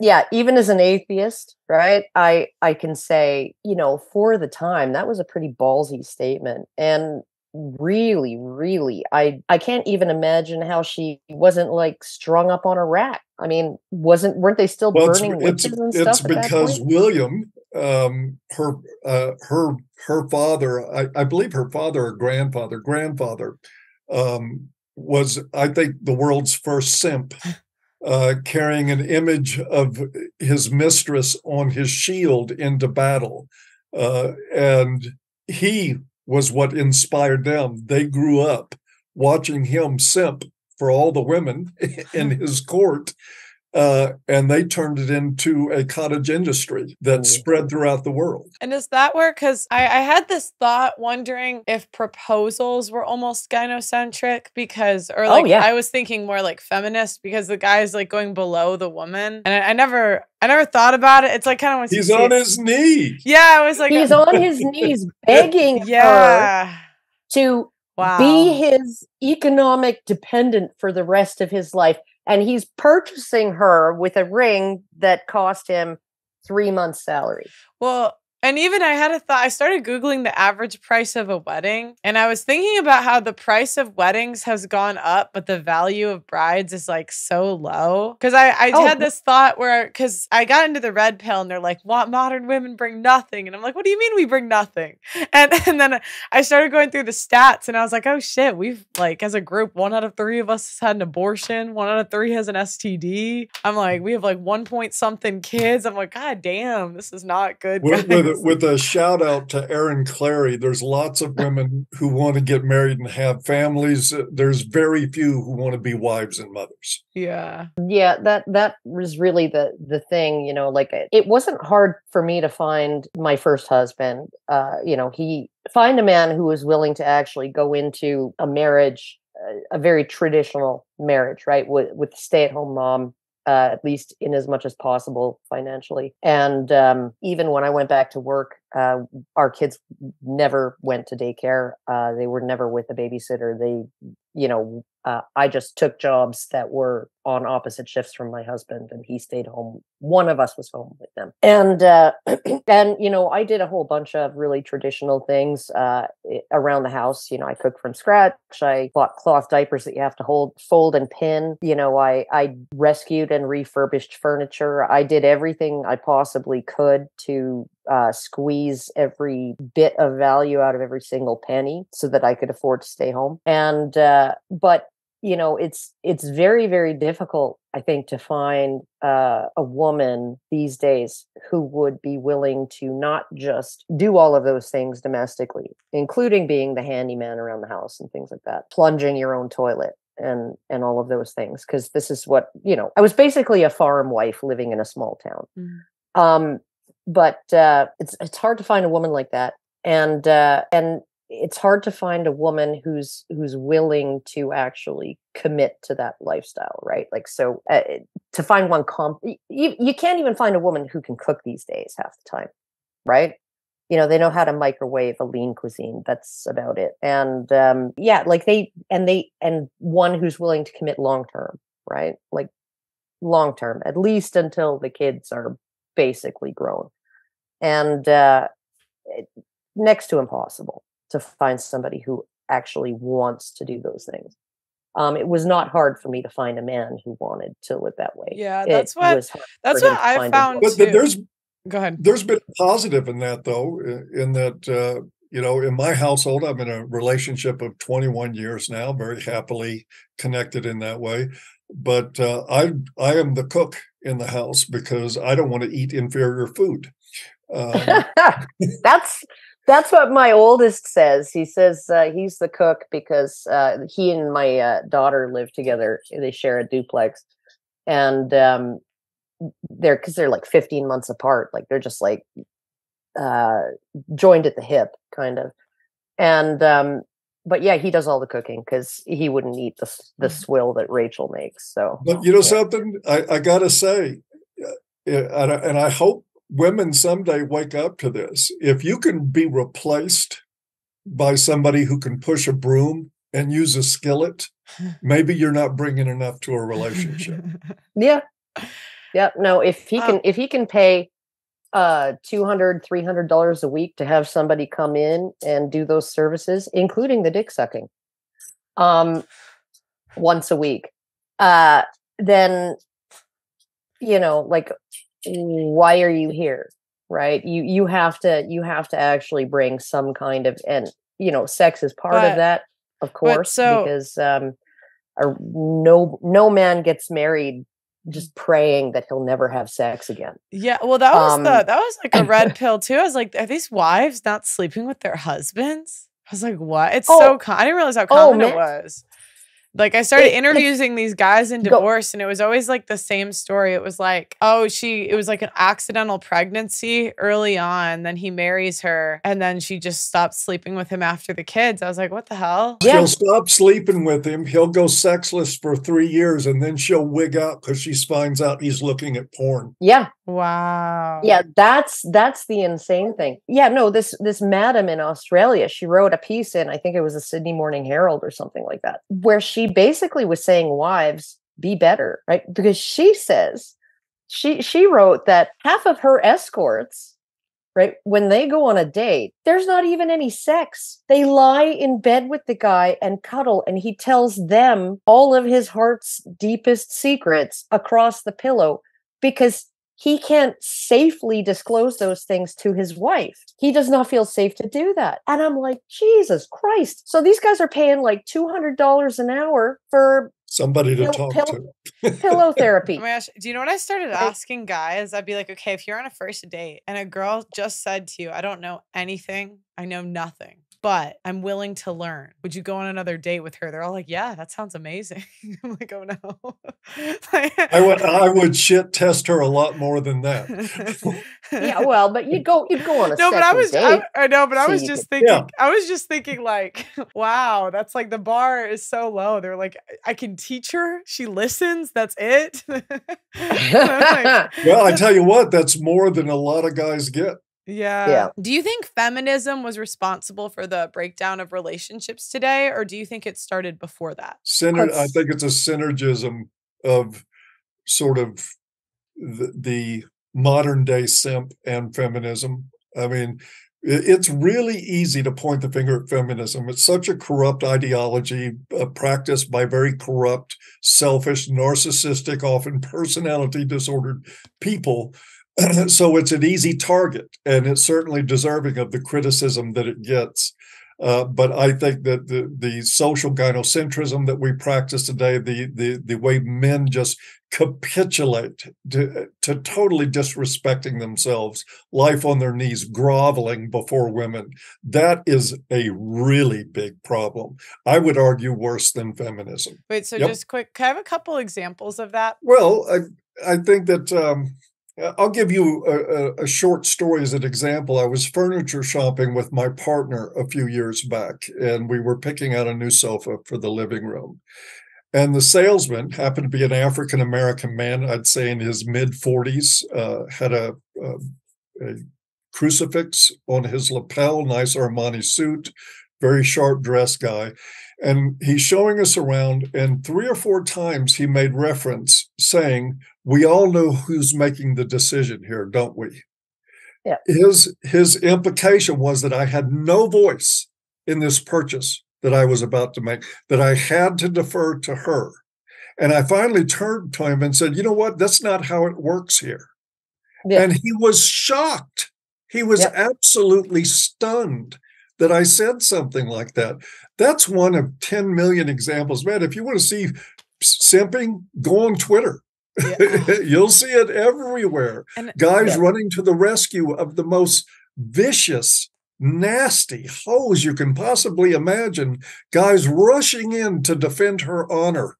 Yeah, even as an atheist, right? I I can say, you know, for the time that was a pretty ballsy statement, and really, really, I I can't even imagine how she wasn't like strung up on a rack. I mean, wasn't weren't they still well, burning it's, witches it's, and stuff? It's because William, um, her, uh, her, her father, I, I believe her father or grandfather, grandfather, um, was I think the world's first simp, uh, carrying an image of his mistress on his shield into battle, uh, and he was what inspired them. They grew up watching him simp for all the women in his court, uh, and they turned it into a cottage industry that mm. spread throughout the world. And is that where, because I, I had this thought wondering if proposals were almost gynocentric, because, or like, oh, yeah. I was thinking more like feminist, because the guy's like going below the woman. And I, I never... I never thought about it. It's like kind of he's on his knees. Yeah, I was like, he's on his knees begging yeah. her to wow. be his economic dependent for the rest of his life, and he's purchasing her with a ring that cost him three months' salary. Well. And even I had a thought, I started Googling the average price of a wedding, and I was thinking about how the price of weddings has gone up, but the value of brides is like so low. Cause I, I oh. had this thought where, cause I got into the red pill and they're like, what modern women bring nothing. And I'm like, what do you mean we bring nothing? And, and then I started going through the stats and I was like, oh shit, we've like as a group, one out of three of us has had an abortion. One out of three has an S T D. I'm like, we have like one point something kids. I'm like, God damn, this is not good. With a shout out to Erin Clary, there's lots of women who want to get married and have families. There's very few who want to be wives and mothers. Yeah. Yeah, that that was really the the thing, you know, like it, it wasn't hard for me to find my first husband. Uh, you know, he find a man who was willing to actually go into a marriage, a very traditional marriage, right? With with the stay-at-home mom. Uh, at least in as much as possible financially. And um, even when I went back to work, uh, our kids never went to daycare. Uh, they were never with a babysitter. They, you know, uh, I just took jobs that were on opposite shifts from my husband, and he stayed home. One of us was home with them. And, uh, and you know, I did a whole bunch of really traditional things uh, around the house. You know, I cooked from scratch. I bought cloth diapers that you have to hold, fold and pin. You know, I, I rescued and refurbished furniture. I did everything I possibly could to Uh, squeeze every bit of value out of every single penny so that I could afford to stay home. And, uh, but, you know, it's, it's very, very difficult, I think, to find uh, a woman these days who would be willing to not just do all of those things domestically, including being the handyman around the house and things like that, plunging your own toilet. And and all of those things, because this is what, you know, I was basically a farm wife living in a small town. Mm. Um, But uh, it's it's hard to find a woman like that, and uh, and it's hard to find a woman who's who's willing to actually commit to that lifestyle, right? Like, so uh, to find one comp, you, you can't even find a woman who can cook these days half the time, right? You know, they know how to microwave a lean cuisine. That's about it. And um, yeah, like they and they and one who's willing to commit long term, right? Like long term, at least until the kids are basically grown. And uh, next to impossible to find somebody who actually wants to do those things. Um, it was not hard for me to find a man who wanted to live that way. Yeah, that's it what that's what I found. But too. there's go ahead. There's been a positive in that, though, in that uh, you know, in my household, I'm in a relationship of twenty-one years now, very happily connected in that way. But uh, I I am the cook in the house because I don't want to eat inferior food. Um, that's. That's what my oldest says. He says uh, he's the cook because uh, he and my uh, daughter live together. They share a duplex, and um, they're because they're like fifteen months apart. Like they're just like uh, joined at the hip, kind of. And um, but yeah, he does all the cooking because he wouldn't eat the the swill that Rachel makes. So, but you know yeah. something, I, I gotta say, and I hope women someday wake up to this. If you can be replaced by somebody who can push a broom and use a skillet, maybe you're not bringing enough to a relationship. Yeah. Yeah. No, if he can, um, if he can pay uh, two hundred, three hundred dollars a week to have somebody come in and do those services, including the dick sucking, um, once a week, uh, then, you know, like, why are you here? Right. You, you have to, you have to actually bring some kind of, and you know, sex is part but, of that, of course, so, because, um, a, no, no man gets married just praying that he'll never have sex again. Yeah. Well, that was um, the, that was like a red pill too. I was like, are these wives not sleeping with their husbands? I was like, what? It's oh, so, con- I didn't realize how common oh, it was. Like I started it, interviewing these guys in divorce go. and it was always like the same story. It was like, oh, she, it was like an accidental pregnancy early on. Then he marries her and then she just stopped sleeping with him after the kids. I was like, what the hell? Yeah. She'll stop sleeping with him. He'll go sexless for three years and then she'll wig out because she finds out he's looking at porn. Yeah. Wow. Yeah. That's, that's the insane thing. Yeah. No, this, this madam in Australia, she wrote a piece in, I think it was the Sydney Morning Herald or something like that, where she basically was saying wives be better, right? Because she says she she wrote that half of her escorts, right, when they go on a date, there's not even any sex. They lie in bed with the guy and cuddle, and he tells them all of his heart's deepest secrets across the pillow because he can't safely disclose those things to his wife. He does not feel safe to do that. And I'm like, Jesus Christ. So these guys are paying like two hundred dollars an hour for somebody to talk to. Pillow therapy. Oh my gosh. Do you know what I started asking guys? I'd be like, okay, if you're on a first date and a girl just said to you, I don't know anything, I know nothing, but I'm willing to learn, would you go on another date with her? They're all like, yeah, that sounds amazing. I'm like, oh no. I would I would shit test her a lot more than that. Yeah, well, but you'd go you'd go on a no, but I was date. I, I know, but so I was just could, thinking yeah. I was just thinking like, wow, that's like the bar is so low. They're like, I can teach her, she listens, that's it. Like, well, I tell you what, that's more than a lot of guys get. Yeah. yeah. Do you think feminism was responsible for the breakdown of relationships today, or do you think it started before that? Syner- I think it's a synergism of sort of the, the modern day simp and feminism. I mean, it, it's really easy to point the finger at feminism. It's such a corrupt ideology uh, practiced by very corrupt, selfish, narcissistic, often personality disordered people. So it's an easy target, and it's certainly deserving of the criticism that it gets. Uh, but I think that the, the social gynocentrism that we practice today, the the the way men just capitulate to, to totally disrespecting themselves, life on their knees, groveling before women, that is a really big problem. I would argue worse than feminism. Wait, so yep. just quick, can I have a couple examples of that? Well, I I think that... Um, I'll give you a, a short story as an example. I was furniture shopping with my partner a few years back, and we were picking out a new sofa for the living room. And the salesman happened to be an African-American man, I'd say in his mid forties, uh, had a, a, a crucifix on his lapel, nice Armani suit, very sharp dress guy. And he's showing us around, and three or four times he made reference saying, we all know who's making the decision here, don't we? Yeah. His, his implication was that I had no voice in this purchase, that I was about to make, that I had to defer to her. And I finally turned to him and said, you know what? That's not how it works here. Yeah. And he was shocked. He was yeah. absolutely stunned that I said something like that. That's one of ten million examples. Man, if you want to see simping, go on Twitter. Yeah. You'll see it everywhere. And, Guys yeah. running to the rescue of the most vicious, nasty hoes you can possibly imagine. Guys rushing in to defend her honor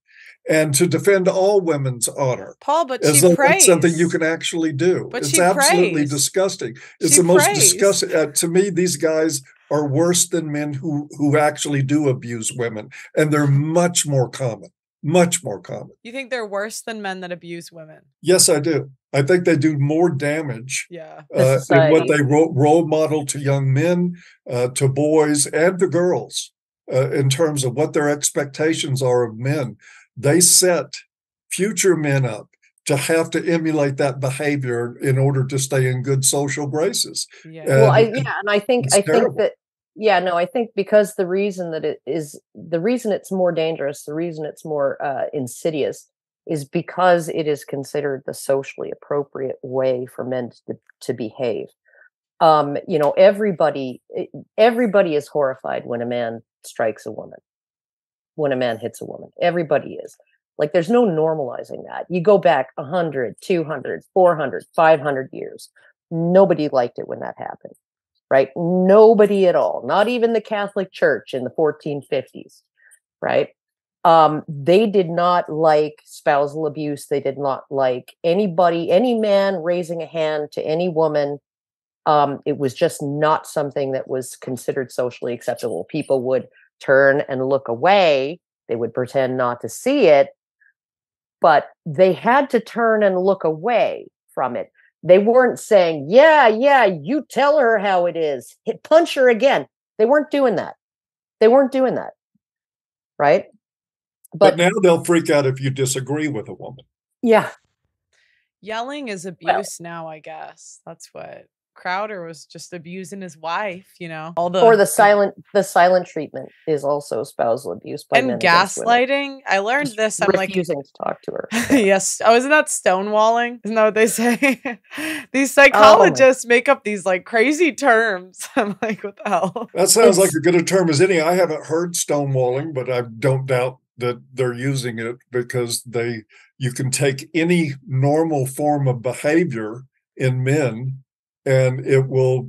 and to defend all women's honor. Paul, but she a, prays. It's something you can actually do. But it's absolutely prays. disgusting. It's she the most prays. disgusting. Uh, to me, these guys are worse than men who, who actually do abuse women. And they're much more common. Much more common. You think they're worse than men that abuse women? Yes, I do. I think they do more damage yeah. uh, in what they ro- role model to young men, uh, to boys, and to girls uh, in terms of what their expectations are of men. They set future men up to have to emulate that behavior in order to stay in good social graces. Yeah. And, well, I, yeah, and I think I terrible. think that yeah, no, I think because the reason that it is the reason it's more dangerous, the reason it's more uh, insidious, is because it is considered the socially appropriate way for men to, to behave. Um, you know, everybody everybody is horrified when a man strikes a woman. When a man hits a woman, everybody is like, there's no normalizing that. You go back one hundred, two hundred, four hundred, five hundred years. Nobody liked it when that happened, right? Nobody at all, not even the Catholic Church in the fourteen fifties, right? Um, they did not like spousal abuse. They did not like anybody, any man raising a hand to any woman. Um, it was just not something that was considered socially acceptable. People would turn and look away. They would pretend not to see it, but they had to turn and look away from it. They weren't saying, yeah, yeah, you tell her how it is. Hit, punch her again. They weren't doing that. They weren't doing that. Right? But, but now they'll freak out if you disagree with a woman. Yeah. Yelling is abuse well, now, I guess. That's what. Crowder was just abusing his wife, you know. All the or the silent, the silent treatment is also spousal abuse by and men gaslighting. I learned this. I'm refusing like refusing to talk to her. Yeah. Yes. Oh, isn't that stonewalling? Isn't that what they say? These psychologists oh, make up these like crazy terms. I'm like, what the hell? That sounds like as good a term as any. I haven't heard stonewalling, but I don't doubt that they're using it because they. You can take any normal form of behavior in men. And it will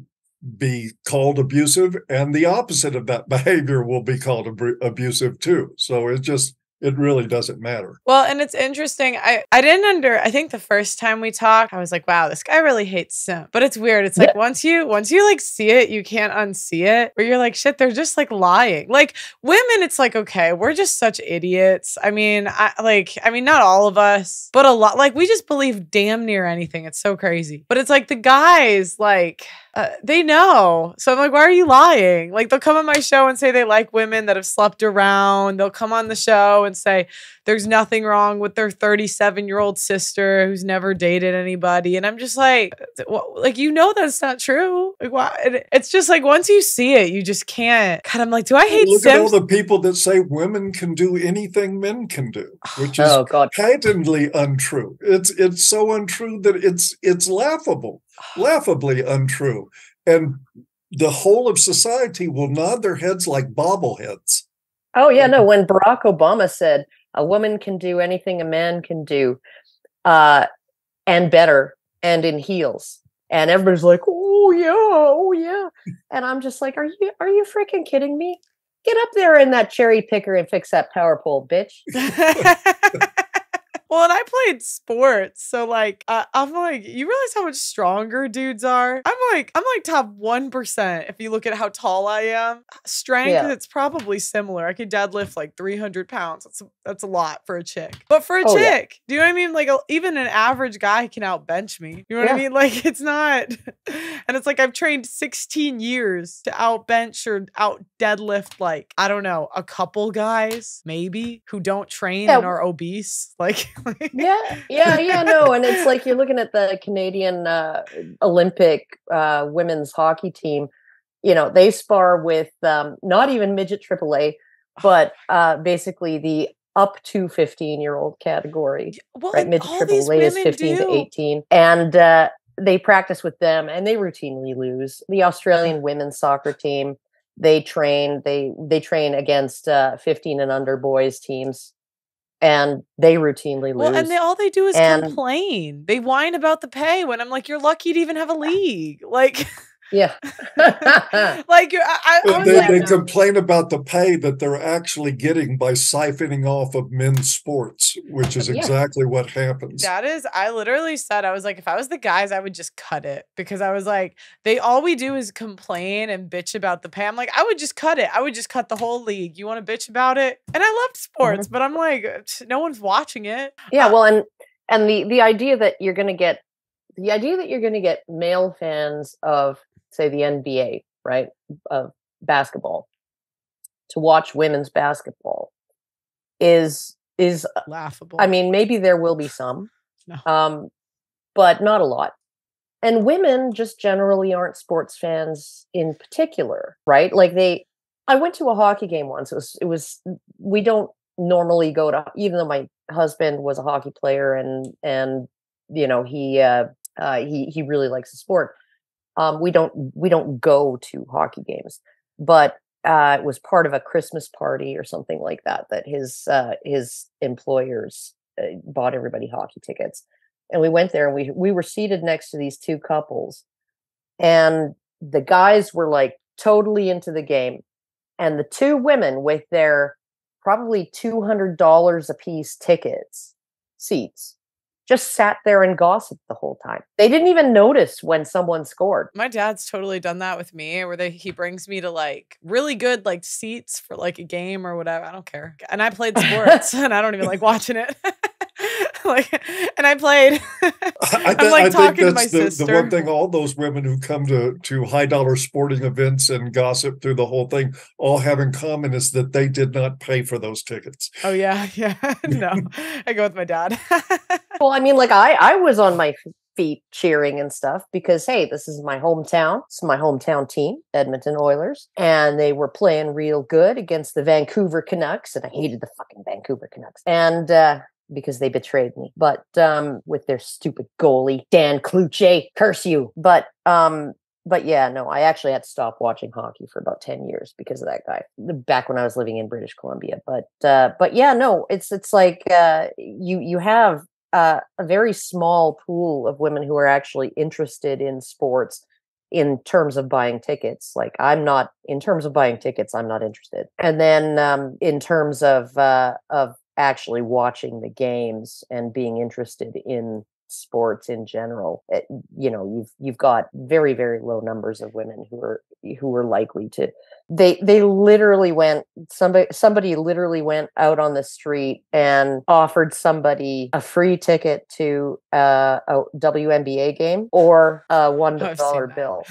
be called abusive, and the opposite of that behavior will be called ab- abusive too. So it just, it really doesn't matter. Well, and it's interesting. I, I didn't under, I think the first time we talked, I was like, wow, this guy really hates simp. But it's weird. It's like, yeah. once you, once you like see it, you can't unsee it. Where you're like, shit, they're just like lying. Like women, it's like, okay, we're just such idiots. I mean, I like, I mean, not all of us, but a lot, like we just believe damn near anything. It's so crazy. But it's like the guys, like uh, they know. So I'm like, why are you lying? Like they'll come on my show and say they like women that have slept around. They'll come on the show and say there's nothing wrong with their thirty-seven year old sister who's never dated anybody. And I'm just like, well, like, you know, that's not true. Like, why? It, it's just like, once you see it, you just can't. God, I'm like, do I hate Look Sims? At all the people that say women can do anything men can do, which is oh, God. patently untrue. It's, it's so untrue that it's, it's laughable, laughably untrue. And the whole of society will nod their heads like bobbleheads. Oh, yeah, no, when Barack Obama said a woman can do anything a man can do uh, and better and in heels. And everybody's like, oh, yeah, oh, yeah. And I'm just like, are you are you freaking kidding me? Get up there in that cherry picker and fix that power pole, bitch. Well, and I played sports, so like uh, I'm like, you realize how much stronger dudes are? I'm like, I'm like top one percent if you look at how tall I am. Strength, yeah. It's probably similar. I could deadlift like three hundred pounds. That's a, that's a lot for a chick. But for a oh, chick, yeah. do you know what I mean? Like a, even an average guy can outbench me. You know what yeah. I mean? Like it's not, and it's like I've trained sixteen years to outbench or out deadlift. Like I don't know, a couple guys maybe who don't train yeah. and are obese, like. yeah, yeah, yeah, no. And it's like you're looking at the Canadian uh, Olympic uh, women's hockey team. You know, they spar with um, not even midget triple A, But uh, basically the up to fifteen-year-old category, well, right? Mid to triple A is fifteen do. to eighteen. And uh, they practice with them, and they routinely lose. The Australian women's soccer team, they train, they they train against uh, fifteen and under boys teams, and they routinely lose. Well, and they, all they do is and, complain. They whine about the pay when I'm like, you're lucky to even have a league. Like... Yeah. Like you're, I, I was they, like, they no. complain about the pay that they're actually getting by siphoning off of men's sports, which is yeah. exactly what happens. That is, I literally said, I was like, if I was the guys, I would just cut it, because I was like, they all we do is complain and bitch about the pay. I'm like, I would just cut it. I would just cut the whole league. You want to bitch about it? And I loved sports, mm-hmm. but I'm like, no one's watching it. Yeah. Well, and and the the idea that you're gonna get the idea that you're gonna get male fans of, say, the N B A, right, of uh, basketball, to watch women's basketball is is laughable. I mean, maybe there will be some, no. um, but not a lot. And women just generally aren't sports fans in particular, right? Like they, I went to a hockey game once. It was it was we don't normally go to, even though my husband was a hockey player and and you know he uh, uh, he he really likes the sport. Um, we don't we don't go to hockey games, but uh, it was part of a Christmas party or something like that. That his uh, his employers uh, bought everybody hockey tickets, and we went there and we we were seated next to these two couples, and the guys were like totally into the game, and the two women with their probably two hundred dollars a piece tickets seats just sat there and gossiped the whole time. They didn't even notice when someone scored. My dad's totally done that with me, where they, he brings me to like really good like seats for like a game or whatever. I don't care. And I played sports and I don't even like watching it. Like, and I played. I, I I'm like I talking think that's to my the, sister. The one thing all those women who come to to high dollar sporting events and gossip through the whole thing all have in common is that they did not pay for those tickets. Oh yeah, yeah. No, I go with my dad. Well, I mean, like I I was on my feet cheering and stuff because hey, this is my hometown. It's my hometown team, Edmonton Oilers, and they were playing real good against the Vancouver Canucks, and I hated the fucking Vancouver Canucks, and. uh because they betrayed me. But um, with their stupid goalie, Dan Cloutier, curse you. But um, but yeah, no, I actually had to stop watching hockey for about ten years because of that guy, back when I was living in British Columbia. But uh, but yeah, no, it's it's like uh, you, you have uh, a very small pool of women who are actually interested in sports in terms of buying tickets. Like I'm not, in terms of buying tickets, I'm not interested. And then um, in terms of uh, of actually watching the games and being interested in sports in general, it, you know, you've you've got very, very low numbers of women who are who are likely to. They they literally went somebody somebody literally went out on the street and offered somebody a free ticket to uh, a W N B A game or a one dollar bill,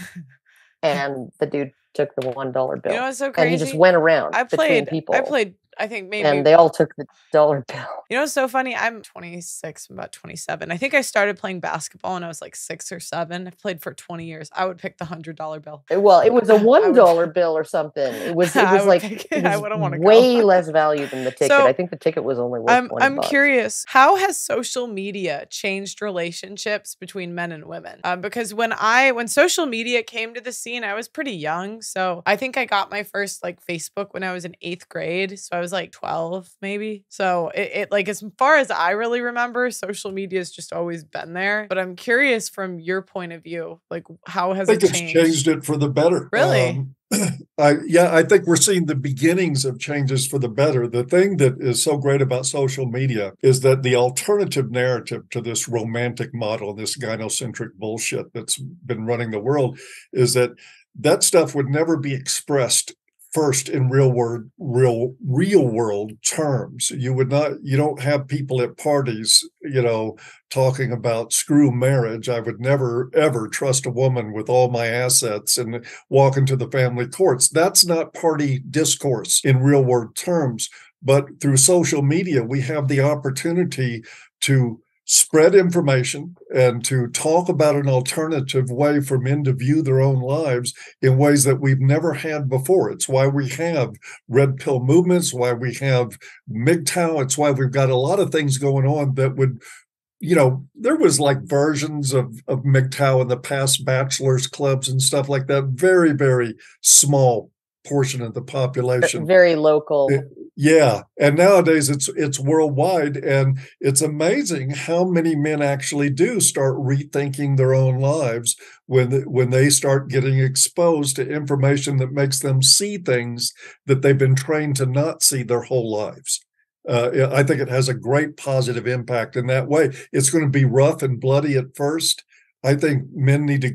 and the dude took the one dollar bill. You know what's so crazy? And he just went around. I played. Between people. I played. I think maybe. And they all took the dollar bill. You know, it's so funny. I'm twenty-six, I'm about twenty-seven. I think I started playing basketball when I was like six or seven. I played for twenty years. I would pick the hundred dollar bill. Well, it was a one dollar bill or something. It was. It was like it. It was I want to way go. less value than the ticket. So, I think the ticket was only worth I'm, twenty I'm bucks. Curious. How has social media changed relationships between men and women? Um, because when I when social media came to the scene, I was pretty young. So I think I got my first like Facebook when I was in eighth grade. So I was like twelve maybe. So it, it like, as far as I really remember, social media has just always been there. But I'm curious from your point of view, like how has it changed? I think it's changed it for the better. Really? Um, I, yeah, I think we're seeing the beginnings of changes for the better. The thing that is so great about social media is that the alternative narrative to this romantic model, this gynocentric bullshit that's been running the world, is that that stuff would never be expressed first in real word, real real world terms. You would not, you don't have people at parties, you know, talking about screw marriage. I would never, ever trust a woman with all my assets and walk into the family courts. That's not party discourse in real word terms. But through social media, we have the opportunity to spread information and to talk about an alternative way for men to view their own lives in ways that we've never had before. It's why we have red pill movements, why we have M G T O W. It's why we've got a lot of things going on that would, you know, there was like versions of, of M G T O W in the past, bachelor's clubs and stuff like that. Very, very small portion of the population. Very local. It, Yeah. And nowadays it's it's worldwide. And it's amazing how many men actually do start rethinking their own lives when the, when they start getting exposed to information that makes them see things that they've been trained to not see their whole lives. Uh, I think it has a great positive impact in that way. It's going to be rough and bloody at first. I think men need to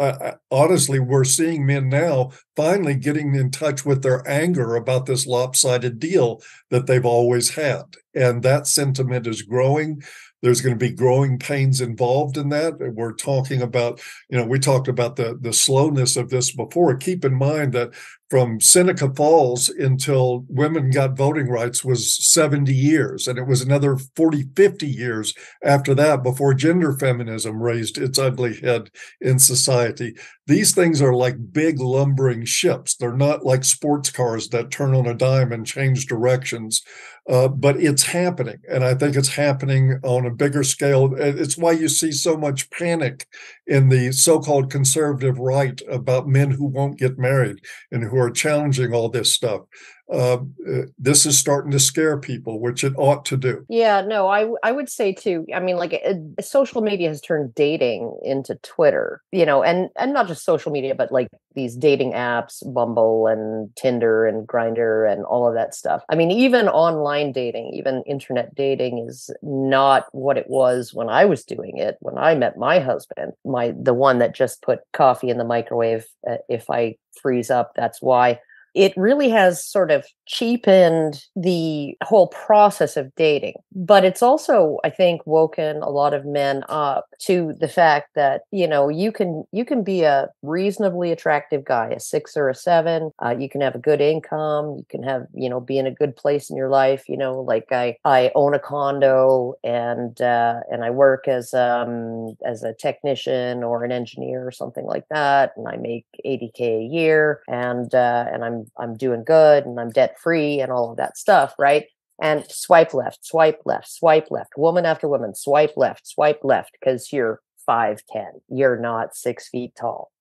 Uh, honestly, we're seeing men now finally getting in touch with their anger about this lopsided deal that they've always had. And that sentiment is growing. There's going to be growing pains involved in that. We're talking about, you know, we talked about the, the slowness of this before. Keep in mind that from Seneca Falls until women got voting rights was seventy years. And it was another forty, fifty years after that before gender feminism raised its ugly head in society. These things are like big lumbering ships. They're not like sports cars that turn on a dime and change directions. Uh, but it's happening. And I think it's happening on a bigger scale. It's why you see so much panic in the so-called conservative right about men who won't get married and who are challenging all this stuff. Uh, this is starting to scare people, which it ought to do. Yeah, no, I I would say too, I mean, like it, social media has turned dating into Twitter, you know, and, and not just social media, but like these dating apps, Bumble and Tinder and Grindr and all of that stuff. I mean, even online dating, even internet dating is not what it was when I was doing it. When I met my husband, my the one that just put coffee in the microwave, uh, if I freeze up, that's why. It really has sort of cheapened the whole process of dating. But it's also, I think, woken a lot of men up to the fact that, you know, you can you can be a reasonably attractive guy, a six or a seven. Uh, you can have a good income. You can have, you know, be in a good place in your life. You know, like I, I own a condo and uh, and I work as um as a technician or an engineer or something like that. And I make eighty K a year and uh, and I'm I'm doing good and I'm debt free and all of that stuff, right? And swipe left, swipe left, swipe left, woman after woman, swipe left, swipe left, because you're five ten, you're not six feet tall,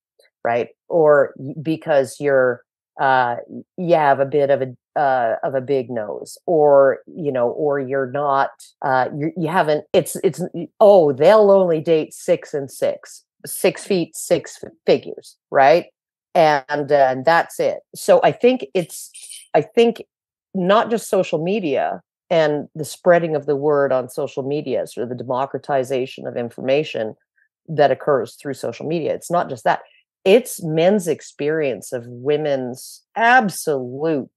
right? Or because you're, uh, you have a bit of a uh, of a big nose, or you know, or you're not, uh, you you haven't. It's it's oh, they'll only date six and six, six feet, six figures, right? And, uh, and that's it. So I think it's, I think not just social media and the spreading of the word on social media, sort of the democratization of information that occurs through social media. It's not just that. It's men's experience of women's absolute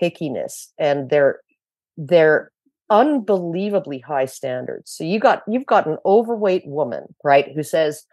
pickiness and their their unbelievably high standards. So you got you've got an overweight woman, right, who says,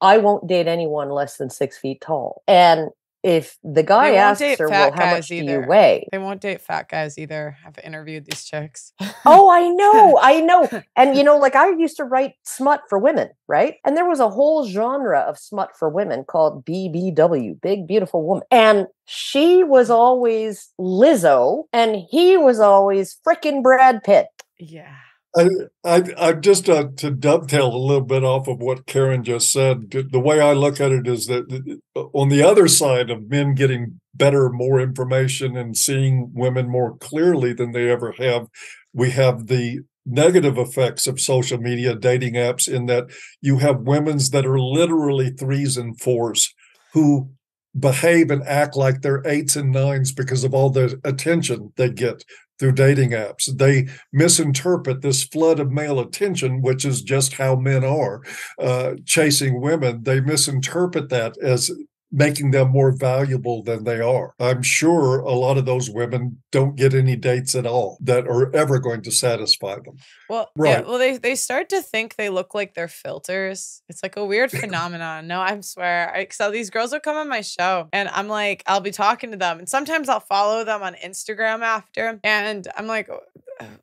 I won't date anyone less than six feet tall. And if the guy asks her, well, how much do you weigh? They won't date fat guys either. I've interviewed these chicks. Oh, I know. I know. And, you know, like I used to write smut for women, right? And there was a whole genre of smut for women called B B W, Big Beautiful Woman. And she was always Lizzo and he was always frickin' Brad Pitt. Yeah. I, I, I just uh, to dovetail a little bit off of what Karen just said, the way I look at it is that on the other side of men getting better, more information and seeing women more clearly than they ever have, we have the negative effects of social media, dating apps, in that you have women's that are literally threes and fours who behave and act like they're eights and nines because of all the attention they get through dating apps. They misinterpret this flood of male attention, which is just how men are uh, chasing women. They misinterpret that as making them more valuable than they are. I'm sure a lot of those women don't get any dates at all that are ever going to satisfy them. Well, right. Yeah, well, they they start to think they look like they're filters. It's like a weird phenomenon. No, I swear. I, so these girls will come on my show, and I'm like, I'll be talking to them, and sometimes I'll follow them on Instagram after, and I'm like,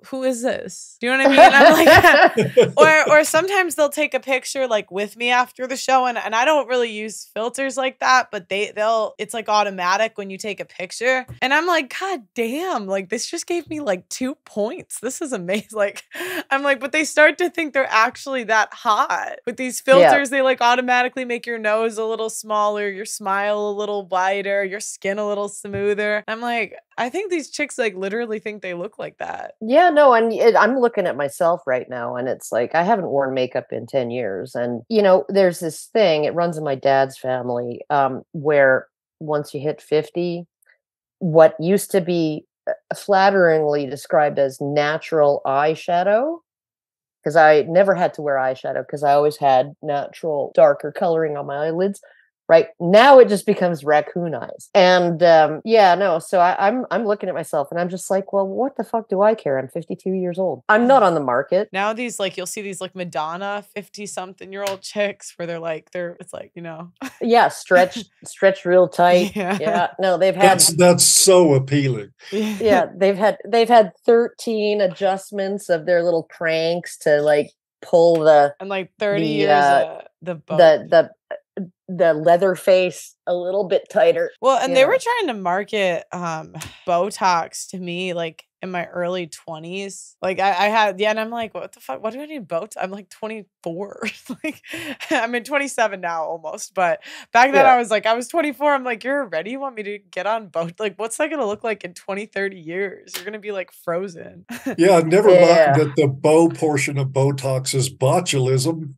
who is this? Do you know what I mean? I'm like, or or sometimes they'll take a picture like with me after the show, and and I don't really use filters like that, but they they'll it's like automatic when you take a picture, and I'm like, God damn, like this just gave me like two points. This is amazing. Like, I'm like, but they start to think they're actually that hot with these filters. Yeah. They like automatically make your nose a little smaller, your smile a little wider, your skin a little smoother. I'm like, I think these chicks like literally think they look like that. Yeah, no, and it, I'm looking at myself right now, and it's like, I haven't worn makeup in ten years. And, you know, there's this thing, it runs in my dad's family, um, where once you hit fifty, what used to be flatteringly described as natural eyeshadow, because I never had to wear eyeshadow because I always had natural darker coloring on my eyelids. Right now, it just becomes raccoon eyes. And um, yeah, no. So I, I'm I'm looking at myself, and I'm just like, well, what the fuck do I care? I'm fifty-two years old. I'm not on the market. Now these like you'll see these like Madonna fifty something year old chicks where they're like they're it's like, you know. Yeah, stretch stretch real tight. Yeah. yeah. No, they've had that's, that's so appealing. Yeah, they've had they've had thirteen adjustments of their little cranks to like pull the and like thirty the, years uh, the bone. the the. the leather face a little bit tighter. Well, and they know. were trying to market um, Botox to me, like in my early twenties. Like I, I had, yeah. And I'm like, what the fuck? What do I need Botox? I'm like twenty-four. Like I'm in twenty-seven now almost. But back then yeah. I was like, I was twenty-four. I'm like, you're ready? You want me to get on Botox? Like, what's that going to look like in twenty, thirty years? You're going to be like frozen. Yeah. Never yeah. mind that the bow portion of Botox is botulism.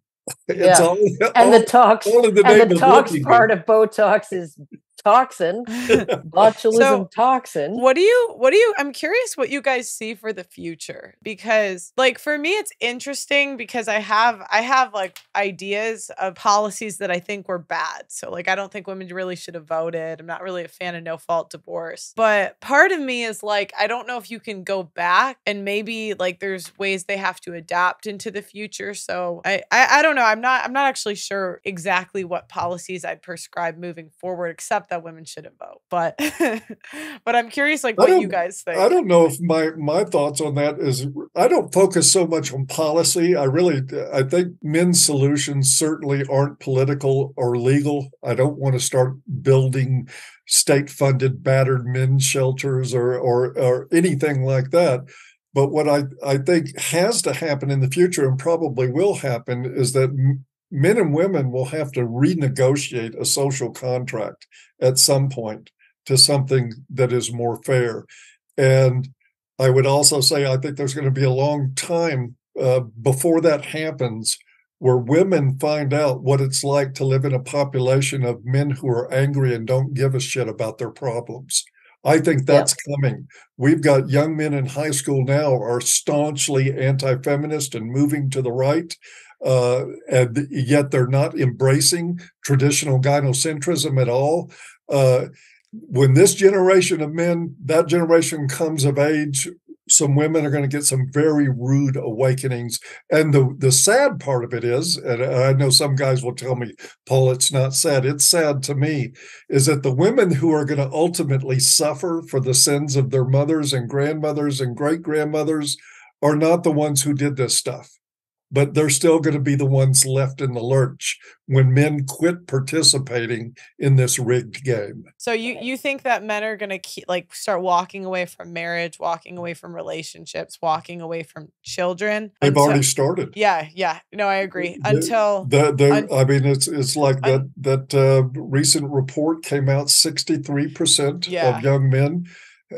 It's yeah. all, and all, the tox, all the and the tox part good. of Botox is toxin, botulism so, toxin. What do you, what do you, I'm curious what you guys see for the future, because like for me, it's interesting because I have, I have like ideas of policies that I think were bad. So like, I don't think women really should have voted. I'm not really a fan of no fault divorce, but part of me is like, I don't know if you can go back and maybe like there's ways they have to adapt into the future. So I, I, I don't know. I'm not, I'm not actually sure exactly what policies I'd prescribe moving forward, except that that women shouldn't vote, but but I'm curious, like, what you guys think. I don't know if my my thoughts on that is I don't focus so much on policy. I really I think men's solutions certainly aren't political or legal. I don't want to start building state-funded battered men's shelters or or, or anything like that. But what I I think has to happen in the future and probably will happen is that men and women will have to renegotiate a social contract at some point to something that is more fair. And I would also say I think there's going to be a long time uh, before that happens where women find out what it's like to live in a population of men who are angry and don't give a shit about their problems. I think that's yep. coming. We've got young men in high school now are staunchly anti-feminist and moving to the right. Uh, and yet they're not embracing traditional gynocentrism at all. Uh, when this generation of men, that generation comes of age, some women are going to get some very rude awakenings. And the, the sad part of it is, and I know some guys will tell me, Paul, it's not sad. It's sad to me, is that the women who are going to ultimately suffer for the sins of their mothers and grandmothers and great-grandmothers are not the ones who did this stuff. But they're still going to be the ones left in the lurch when men quit participating in this rigged game. So you you think that men are going to keep, like start walking away from marriage, walking away from relationships, walking away from children? They've until, already started. Yeah, yeah. No, I agree. Until the, the, the un, I mean, it's it's like un, that that uh, recent report came out: sixty-three percent yeah. of young men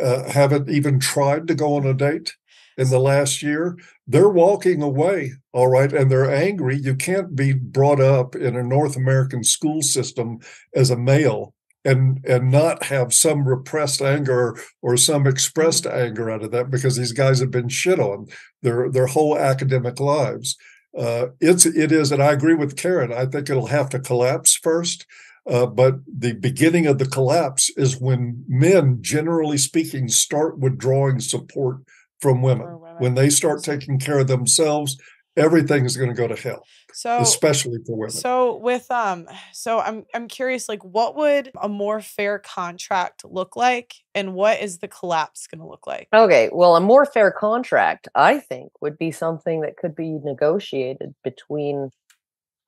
uh, haven't even tried to go on a date in the last year. They're walking away, all right, and they're angry. You can't be brought up in a North American school system as a male and and not have some repressed anger or some expressed anger out of that, because these guys have been shit on their their whole academic lives. Uh, it's it is, and I agree with Karen. I think it'll have to collapse first. Uh, but the beginning of the collapse is when men, generally speaking, start withdrawing support from women. When they start taking care of themselves everything's going to go to hell, so, especially for women. So with, um, so I'm, I'm curious, like, what would a more fair contract look like, and what is the collapse going to look like? Okay. Well, a more fair contract, I think, would be something that could be negotiated between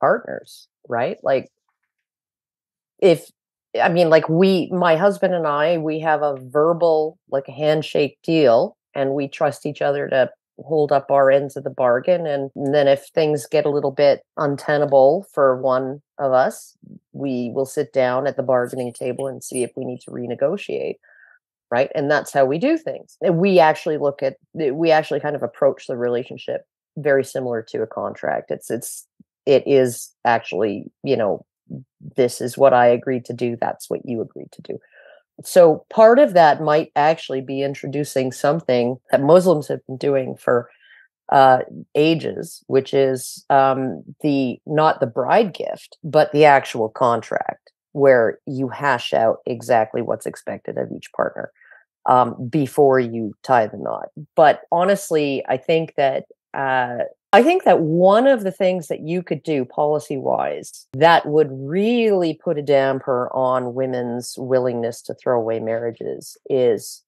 partners, right? Like if, I mean, like we, my husband and I, we have a verbal, like a handshake deal, and we trust each other to hold up our ends of the bargain. And then if things get a little bit untenable for one of us, we will sit down at the bargaining table and see if we need to renegotiate. Right. And that's how we do things. We actually look at, we actually kind of approach the relationship very similar to a contract. It's, it's, it is actually, you know, this is what I agreed to do. That's what you agreed to do. So part of that might actually be introducing something that Muslims have been doing for uh, ages, which is um, the not the bride gift, but the actual contract, where you hash out exactly what's expected of each partner um, before you tie the knot. But honestly, I think that uh, I think that one of the things that you could do policy-wise that would really put a damper on women's willingness to throw away marriages is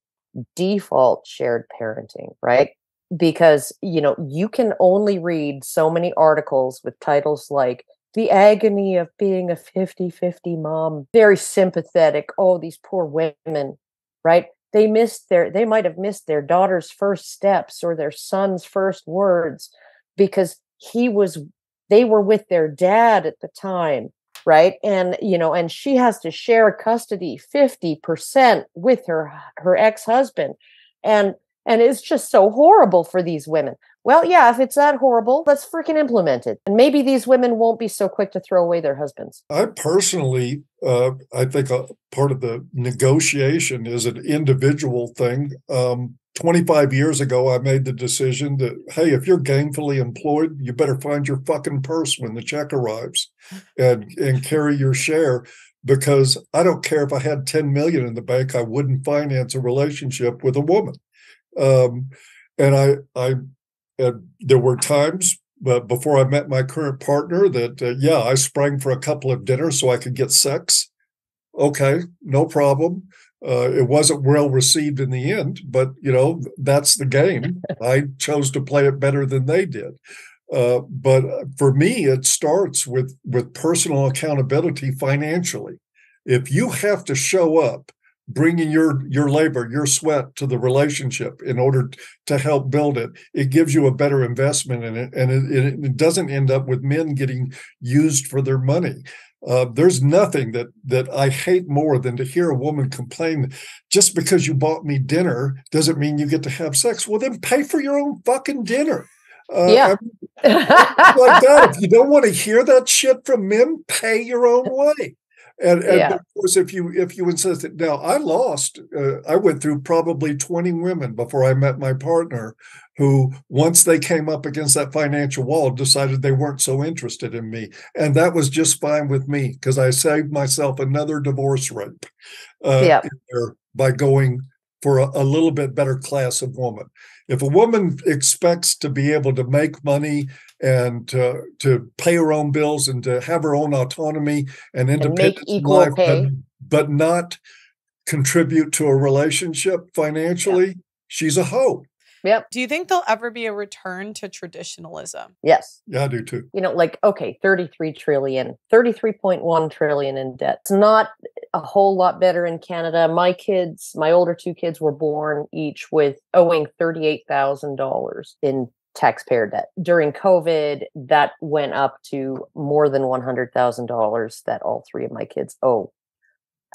default shared parenting, right? Because, you know, you can only read so many articles with titles like "The Agony of Being a fifty fifty Mom," very sympathetic, oh, these poor women, right? They missed their, they might have missed their daughter's first steps or their son's first words, because he was, they were with their dad at the time, right? And, you know, and she has to share custody fifty percent with her, her ex-husband. And, and it's just so horrible for these women. Well, yeah, if it's that horrible, let's freaking implement it. And maybe these women won't be so quick to throw away their husbands. I personally, uh, I think a part of the negotiation is an individual thing. Um, twenty-five years ago, I made the decision that, hey, if you're gainfully employed, you better find your fucking purse when the check arrives and, and carry your share, because I don't care if I had ten million dollars in the bank, I wouldn't finance a relationship with a woman. Um, and I, I, And there were times uh, before I met my current partner that, uh, yeah, I sprang for a couple of dinners so I could get sex. Okay, no problem. Uh, it wasn't well received in the end, but, you know, that's the game. I chose to play it better than they did. Uh, but for me, it starts with, with personal accountability financially. If you have to show up bringing your, your labor, your sweat to the relationship in order to help build it, it gives you a better investment in it. And it, it doesn't end up with men getting used for their money. Uh, there's nothing that, that I hate more than to hear a woman complain, just because you bought me dinner doesn't mean you get to have sex. Well, then pay for your own fucking dinner. Uh, yeah. I mean, like that. If you don't want to hear that shit from men, pay your own way. And, and yeah. Of course, if you if you insist that, now I lost, uh, I went through probably twenty women before I met my partner who, once they came up against that financial wall, decided they weren't so interested in me. And that was just fine with me, because I saved myself another divorce rape uh, yeah. in there by going for a, a little bit better class of woman. If a woman expects to be able to make money and to, to pay her own bills and to have her own autonomy and independence in life, but, but not contribute to a relationship financially, yeah. she's a hoe. Yep. Do you think there'll ever be a return to traditionalism? Yes. Yeah, I do too. You know, like, okay, thirty-three trillion, thirty-three point one trillion in debt. It's not a whole lot better in Canada. My kids, my older two kids were born each with owing thirty-eight thousand dollars in taxpayer debt. During COVID, that went up to more than one hundred thousand dollars that all three of my kids owe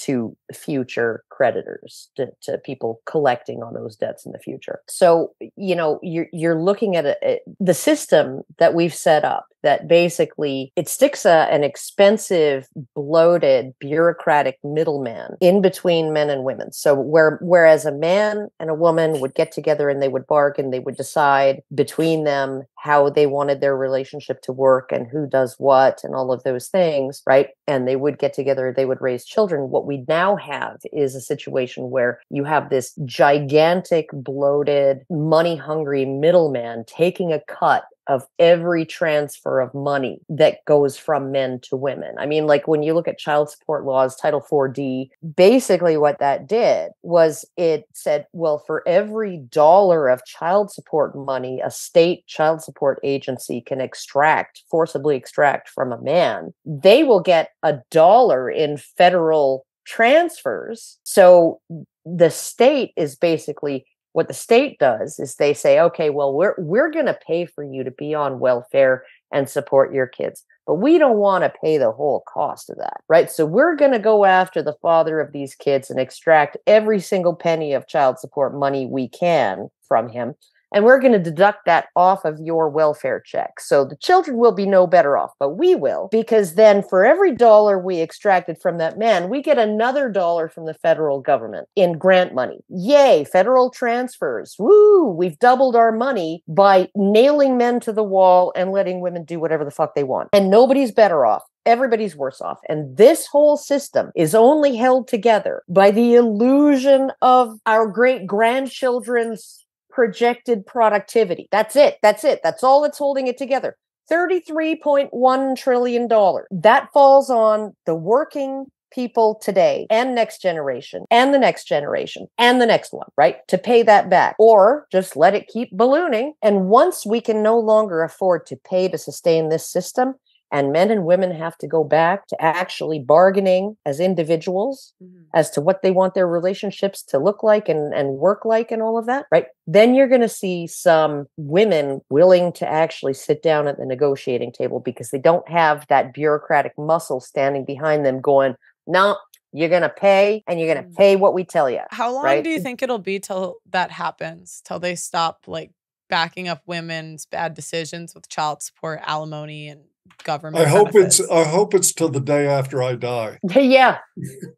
to future creditors, to, to people collecting on those debts in the future. So, you know, you're, you're looking at a, a, the system that we've set up that basically it sticks a, an expensive, bloated, bureaucratic middleman in between men and women. So where whereas a man and a woman would get together and they would bargain, they would decide between them how they wanted their relationship to work and who does what and all of those things, right? And they would get together, they would raise children. What we now have is a situation where you have this gigantic, bloated, money-hungry middleman taking a cut of every transfer of money that goes from men to women. I mean, like when you look at child support laws, Title four D, basically what that did was it said, well, for every dollar of child support money a state child support agency can extract, forcibly extract from a man, they will get a dollar in federal transfers. So the state is basically... what the state does is they say, okay, well, we're we're going to pay for you to be on welfare and support your kids, but we don't want to pay the whole cost of that, right? So we're going to go after the father of these kids and extract every single penny of child support money we can from him, and we're going to deduct that off of your welfare check. So the children will be no better off, but we will, because then for every dollar we extracted from that man, we get another dollar from the federal government in grant money. Yay, federal transfers. Woo, we've doubled our money by nailing men to the wall and letting women do whatever the fuck they want. And nobody's better off. Everybody's worse off. And this whole system is only held together by the illusion of our great grandchildren's projected productivity. That's it. That's it. That's all that's holding it together. thirty-three point one trillion dollars. That falls on the working people today and next generation and the next generation and the next one, right? To pay that back or just let it keep ballooning. And once we can no longer afford to pay to sustain this system, and men and women have to go back to actually bargaining as individuals mm-hmm. as to what they want their relationships to look like and, and work like and all of that, right? Then you're going to see some women willing to actually sit down at the negotiating table because they don't have that bureaucratic muscle standing behind them going, no, you're going to pay and you're going to pay what we tell you. How long right? do you think it'll be till that happens, till they stop like backing up women's bad decisions with child support, alimony, and government I hope benefits. it's I hope it's till the day after I die. Yeah.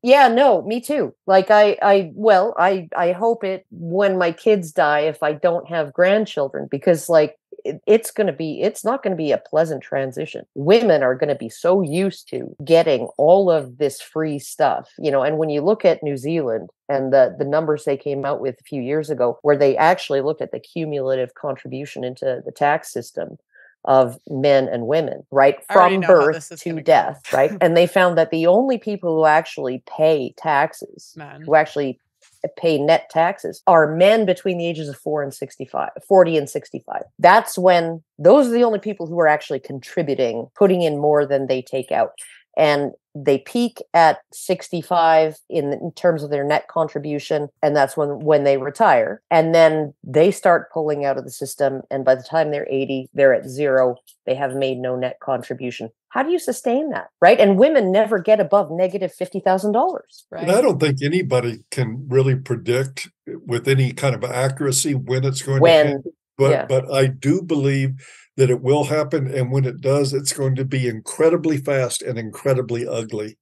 Yeah, no, me too. Like I I well, I I hope it when my kids die if I don't have grandchildren, because like it, it's going to be it's not going to be a pleasant transition. Women are going to be so used to getting all of this free stuff, you know, and when you look at New Zealand and the the numbers they came out with a few years ago where they actually looked at the cumulative contribution into the tax system of men and women, right? From birth to death, go. Right? And they found that the only people who actually pay taxes, men. who actually pay net taxes, are men between the ages of four and sixty-five, forty and sixty-five. That's when, those are the only people who are actually contributing, putting in more than they take out. And they peak at sixty-five in, in terms of their net contribution, and that's when, when they retire. And then they start pulling out of the system, and by the time they're eighty, they're at zero. They have made no net contribution. How do you sustain that, right? And women never get above negative fifty thousand dollars, right? And I don't think anybody can really predict with any kind of accuracy when it's going when, to happen. But, yeah. but I do believe that it will happen. And when it does, it's going to be incredibly fast and incredibly ugly.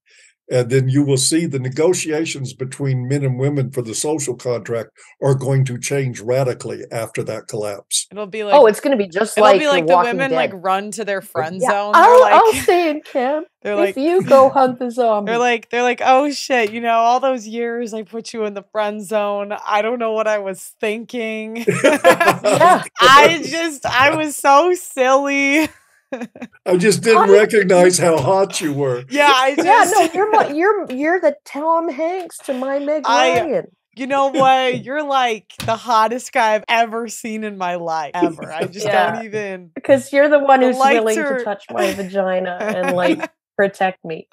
And then you will see the negotiations between men and women for the social contract are going to change radically after that collapse. It'll be like, oh, it's going to be just it'll like, be like the women dead. Like run to their friend yeah. zone. I'll, like, I'll stay in camp. They're if like, you go hunt the zombie. They're like, they're like, oh shit, you know, all those years I put you in the friend zone. I don't know what I was thinking. yeah. I just, I was so silly. I just didn't recognize how hot you were. Yeah, I just yeah, no, you're my, you're you're the Tom Hanks to my Meg Ryan. You know what? You're like the hottest guy I've ever seen in my life, ever. I just yeah. don't even because you're the one who's willing are... to touch my vagina and like protect me.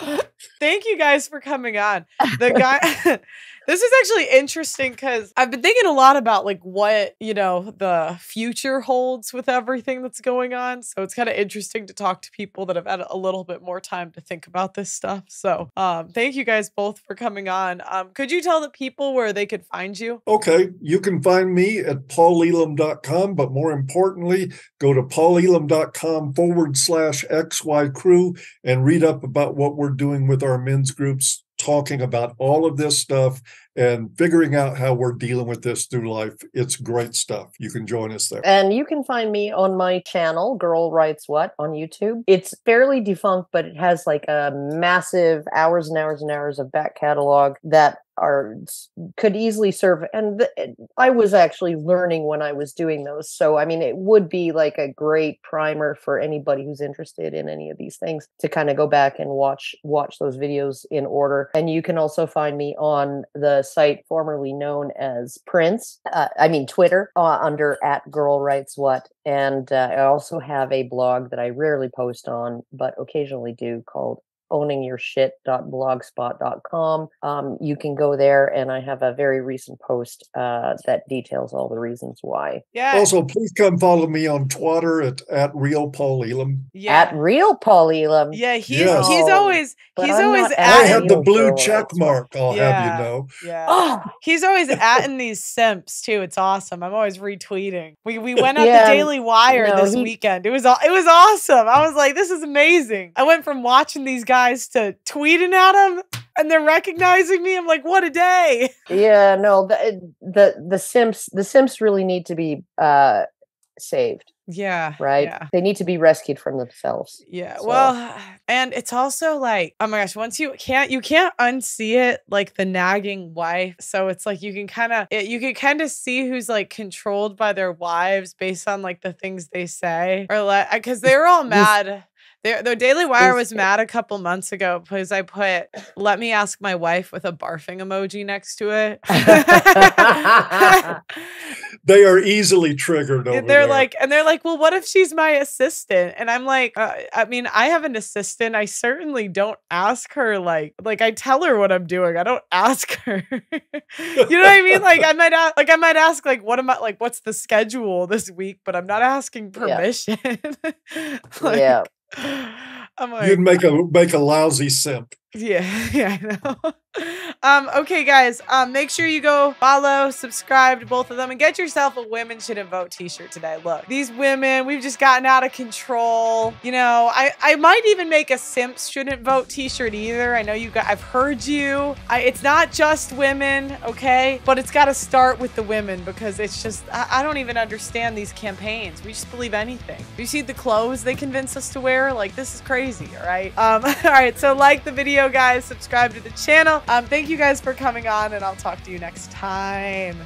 Thank you guys for coming on. The guy. This is actually interesting because I've been thinking a lot about like what, you know, the future holds with everything that's going on. So it's kind of interesting to talk to people that have had a little bit more time to think about this stuff. So um, thank you guys both for coming on. Um, could you tell the people where they could find you? Okay. You can find me at paul elam dot com, but more importantly, go to paulelam.com forward slash XY Crew and read up about what we're doing with our men's groups, talking about all of this stuff and figuring out how we're dealing with this through life. It's great stuff. You can join us there. And you can find me on my channel, Girl Writes What, on YouTube. It's fairly defunct, but it has like a massive hours and hours and hours of back catalog that are could easily serve. And the, I was actually learning when I was doing those. So, I mean, it would be like a great primer for anybody who's interested in any of these things to kind of go back and watch, watch those videos in order. And you can also find me on the site formerly known as Prince, uh, I mean, Twitter, uh, under at Girl Writes What. And uh, I also have a blog that I rarely post on, but occasionally do, called owning your shit dot blogspot dot com. Um, you can go there, and I have a very recent post uh, that details all the reasons why. Yeah. Also, please come follow me on Twitter at, at Real Paul Elam. Yeah. At Real Paul Elam. Yeah, he's yes. he's always but he's I'm always. At I have the blue check mark. I'll yeah. have you know. Yeah. Oh. He's always at in these simps too. It's awesome. I'm always retweeting. We we went up yeah, the Daily Wire no, this he, weekend. It was it was awesome. I was like, this is amazing. I went from watching these guys to tweeting at them, and they're recognizing me. I'm like, what a day. Yeah, no, the the the simps the simps really need to be uh saved. Yeah. Right? Yeah. They need to be rescued from themselves. Yeah. So. Well, and it's also like, oh my gosh, once you can't, you can't unsee it, like the nagging wife. So it's like, you can kind of, you can kind of see who's like controlled by their wives based on like the things they say, or like, because they're all mad. Their, their Daily Wire was mad a couple months ago because I put, let me ask my wife, with a barfing emoji next to it. They are easily triggered over They're there. like, and they're like, well, what if she's my assistant? And I'm like, uh, I mean, I have an assistant. I certainly don't ask her, like, like I tell her what I'm doing. I don't ask her. You know what I mean? Like I might ask, like I might ask, like, what am I, like, what's the schedule this week? But I'm not asking permission. Yeah. Like, yeah. I'm like, you'd make a make a lousy simp. Yeah, yeah, I know. Um, okay, guys, um, make sure you go follow, subscribe to both of them, and get yourself a Women Shouldn't Vote t-shirt today. Look, these women, we've just gotten out of control. You know, I, I might even make a Simps Shouldn't Vote t-shirt either. I know you guys, I've heard you. I, it's not just women, okay? But it's got to start with the women, because it's just, I, I don't even understand these campaigns. We just believe anything. You see the clothes they convince us to wear? Like, this is crazy, all right? Um, all right, so like the video, guys, subscribe to the channel. Um, thank you guys for coming on, and I'll talk to you next time.